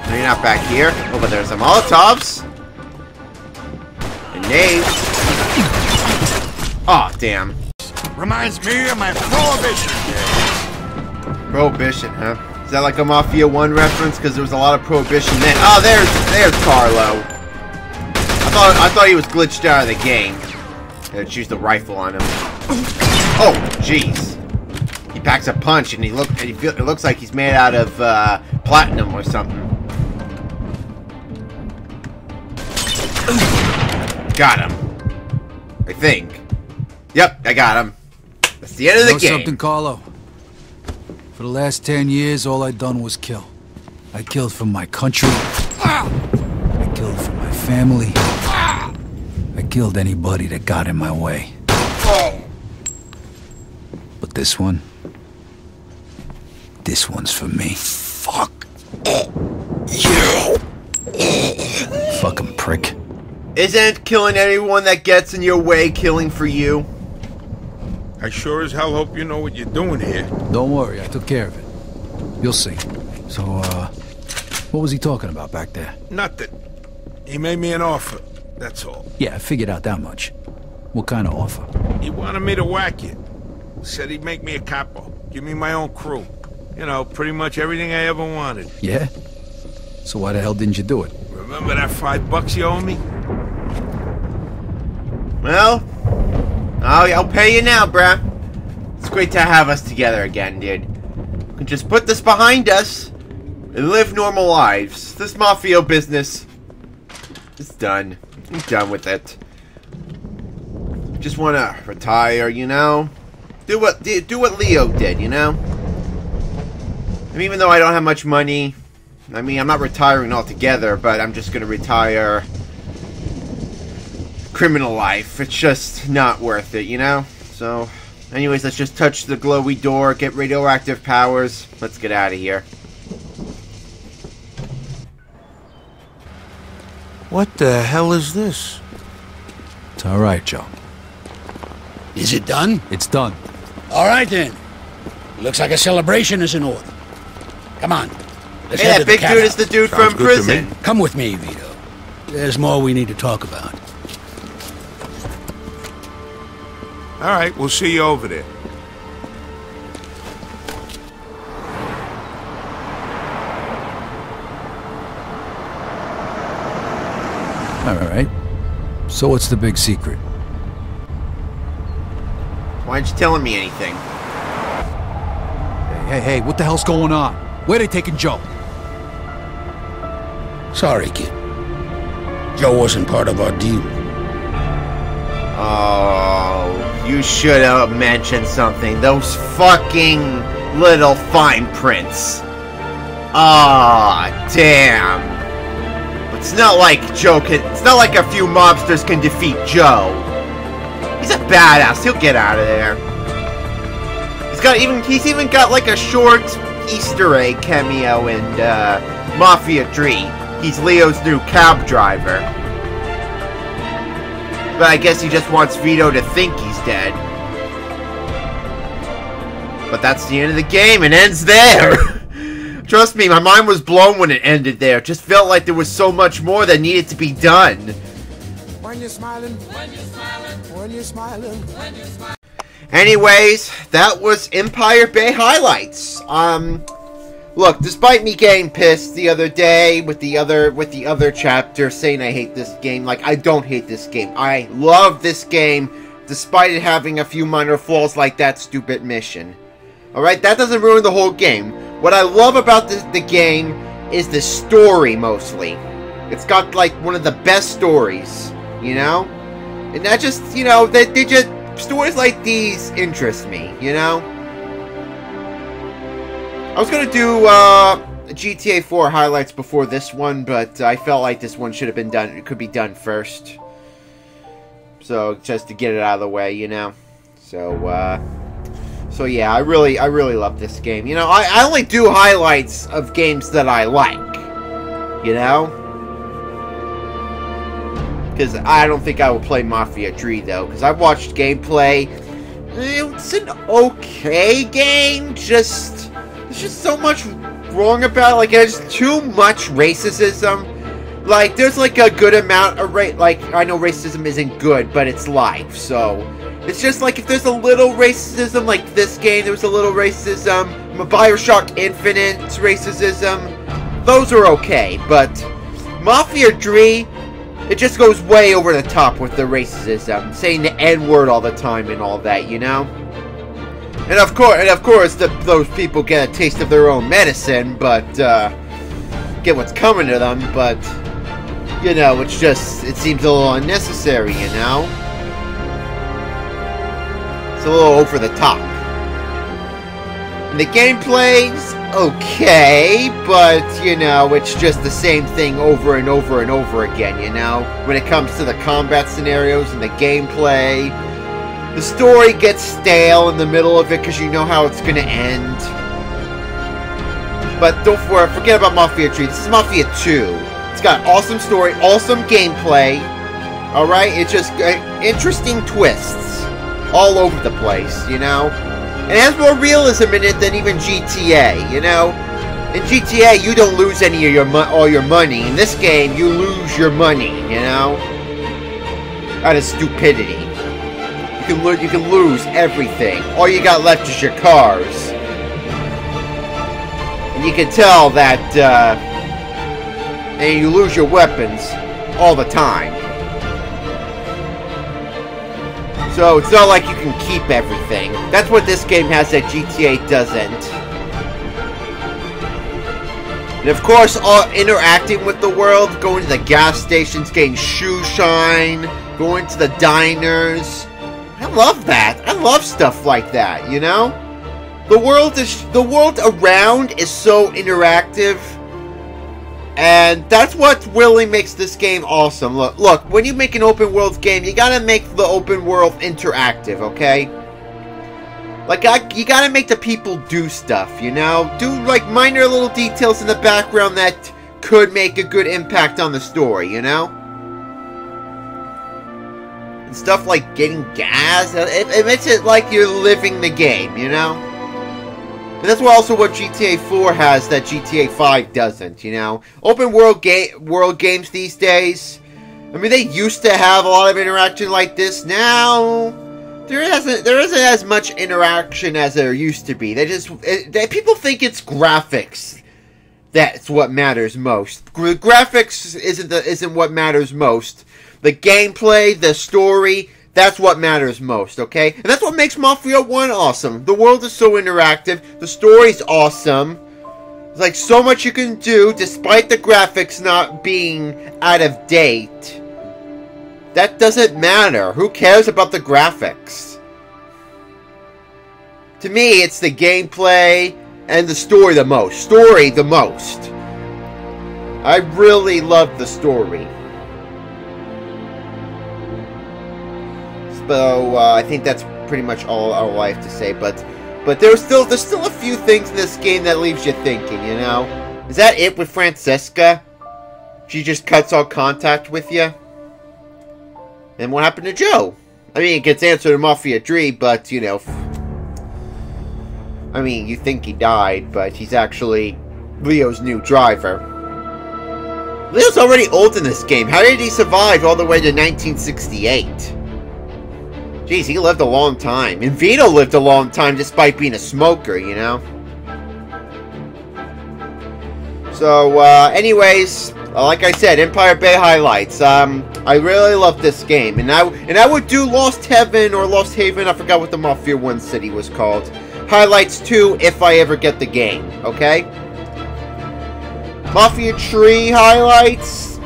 No, you're not back here. Oh, but there's some Molotovs and nades. Oh, damn. Reminds me of my Prohibition days. Prohibition, huh? Is that like a Mafia one reference? Because there was a lot of prohibition then. Oh, there's there's Carlo. I thought I thought he was glitched out of the game. Let's use the rifle on him. Oh, jeez. He packs a punch, and he look and he feel, it looks like he's made out of uh, platinum or something. Got him. I think. Yep, I got him. That's the end of the game. You know something, Carlo? For the last ten years, all I'd done was kill. I killed for my country. I killed for my family. I killed anybody that got in my way. But this one... this one's for me. Fuck you. Fucking prick. Isn't killing anyone that gets in your way killing for you? I sure as hell hope you know what you're doing here. Don't worry, I took care of it. You'll see. So, uh, what was he talking about back there? Nothing. He made me an offer, that's all. Yeah, I figured out that much. What kind of offer? He wanted me to whack you. Said he'd make me a capo, give me my own crew. You know, pretty much everything I ever wanted. Yeah? So why the hell didn't you do it? Remember that five bucks you owe me? Well... I'll, I'll pay you now, bruh. It's great to have us together again, dude. We can just put this behind us and live normal lives. This Mafia business is done. I'm done with it. Just want to retire, you know? Do what do what Leo did, you know? I mean, even though I don't have much money, I mean, I'm not retiring altogether, but I'm just going to retire... criminal life. It's just not worth it, you know? So, anyways, let's just touch the glowy door, get radioactive powers. Let's get out of here. What the hell is this? It's alright, Joe. Is it done? It's done. Alright then. Looks like a celebration is in order. Come on. Let's hey, that big dude is the dude from prison. Come with me, Vito. There's more we need to talk about. All right, we'll see you over there. All right. So what's the big secret? Why aren't you telling me anything? Hey, hey, hey, what the hell's going on? Where are they taking Joe? Sorry, kid. Joe wasn't part of our deal. Oh... You should have mentioned something. Those fucking little fine prints. Ah, damn. But it's not like Joe can. It's not like a few mobsters can defeat Joe. He's a badass. He'll get out of there. He's got even. He's even got like a short Easter egg cameo in uh, Mafia three. He's Leo's new cab driver. But I guess he just wants Vito to think he's dead. But that's the end of the game. It ends there. Trust me, my mind was blown when it ended there. It just felt like there was so much more that needed to be done. When you're smiling. When you're smiling. When you're smiling. When you're smiling. Anyways, that was Empire Bay highlights. Um, look, despite me getting pissed the other day with the other with the other chapter saying I hate this game, like I don't hate this game. I love this game, despite it having a few minor flaws like that stupid mission. All right, that doesn't ruin the whole game. What I love about the, the game is the story mostly. It's got like one of the best stories, you know, and that just you know they they just. Stories like these interest me, you know? I was gonna do uh, G T A four highlights before this one, but I felt like this one should have been done. It could be done first. So, just to get it out of the way, you know? So, uh... So, yeah, I really, I really love this game. You know, I, I only do highlights of games that I like. You know? Because I don't think I will play Mafia three, though. Because I've watched gameplay. It's an okay game. Just... There's just so much wrong about it. Like, there's too much racism. Like, there's, like, a good amount of... Ra like, I know racism isn't good, but it's life. So, it's just, like, if there's a little racism, like this game, there was a little racism. Bioshock Infinite's racism. Those are okay. But Mafia three... It just goes way over the top with the racism, saying the N word all the time and all that, you know. And of course, and of course, the, those people get a taste of their own medicine, but uh, get what's coming to them. But you know, it's just it seems a little unnecessary, you know. It's a little over the top. And the gameplay's okay, but you know, it's just the same thing over and over and over again, you know, when it comes to the combat scenarios and the gameplay. The story gets stale in the middle of it because you know how it's going to end. But don't forget about Mafia three. This is Mafia two. It's got awesome story, awesome gameplay. Alright, it's just uh, interesting twists all over the place, you know. It has more realism in it than even G T A, you know? In G T A, you don't lose any of your all your money. In this game, you lose your money, you know? Out of stupidity. You can, lo you can lose everything. All you got left is your cars. And you can tell that, uh... and you lose your weapons all the time. So it's not like you can keep everything. That's what this game has that G T A doesn't. And of course, all interacting with the world, going to the gas stations, getting shoe shine, going to the diners. I love that. I love stuff like that, you know? The world is the world around is so interactive. And that's what really makes this game awesome. Look, look, when you make an open world game, you gotta make the open world interactive, okay? Like, I, you gotta make the people do stuff, you know? Do, like, minor little details in the background that could make a good impact on the story, you know? And stuff like getting gas, it, it makes it like you're living the game, you know? And that's also what G T A four has that G T A five doesn't, you know? Open world, ga world games these days, I mean, they used to have a lot of interaction like this. Now, there isn't, there isn't as much interaction as there used to be. They just, it, they, people think it's graphics that's what matters most. Gra graphics isn't, the, isn't what matters most. The gameplay, the story... That's what matters most, okay? And that's what makes Mafia one awesome. The world is so interactive. The story's awesome. There's like so much you can do despite the graphics not being out of date. That doesn't matter. Who cares about the graphics? to me, it's the gameplay and the story the most. Story the most. I really love the story. So uh, I think that's pretty much all, all I have to say. But but there's still there's still a few things in this game that leaves you thinking. You know, is that it with Francesca? She just cuts all contact with you. And what happened to Joe? I mean, it gets answered in Mafia three, but, you know... I mean, you think he died, but he's actually Leo's new driver. Leo's already old in this game. How did he survive all the way to nineteen sixty-eight? Jeez, he lived a long time. And Vito lived a long time despite being a smoker, you know? So, uh, anyways... Like I said, Empire Bay highlights. Um, I really love this game, and I and I would do Lost Heaven or Lost Haven. I forgot what the Mafia one city was called. Highlights two, if I ever get the game. Okay. Mafia three highlights.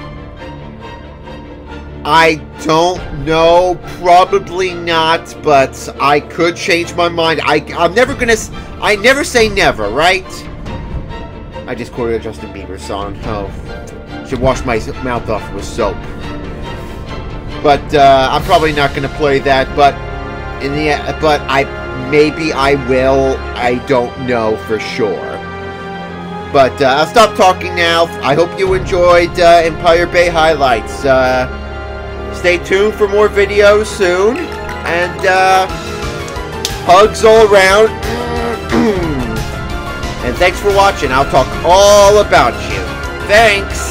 I don't know. Probably not, but I could change my mind. I I'm never gonna. I never say never, right? I just quoted a Justin Bieber song. Oh. Should wash my mouth off with soap. But uh, I'm probably not going to play that. But in the but I maybe I will. I don't know for sure. But uh, I'll stop talking now. I hope you enjoyed uh, Empire Bay highlights. Uh, stay tuned for more videos soon. And uh, hugs all around. And thanks for watching. I'll talk all about you. Thanks.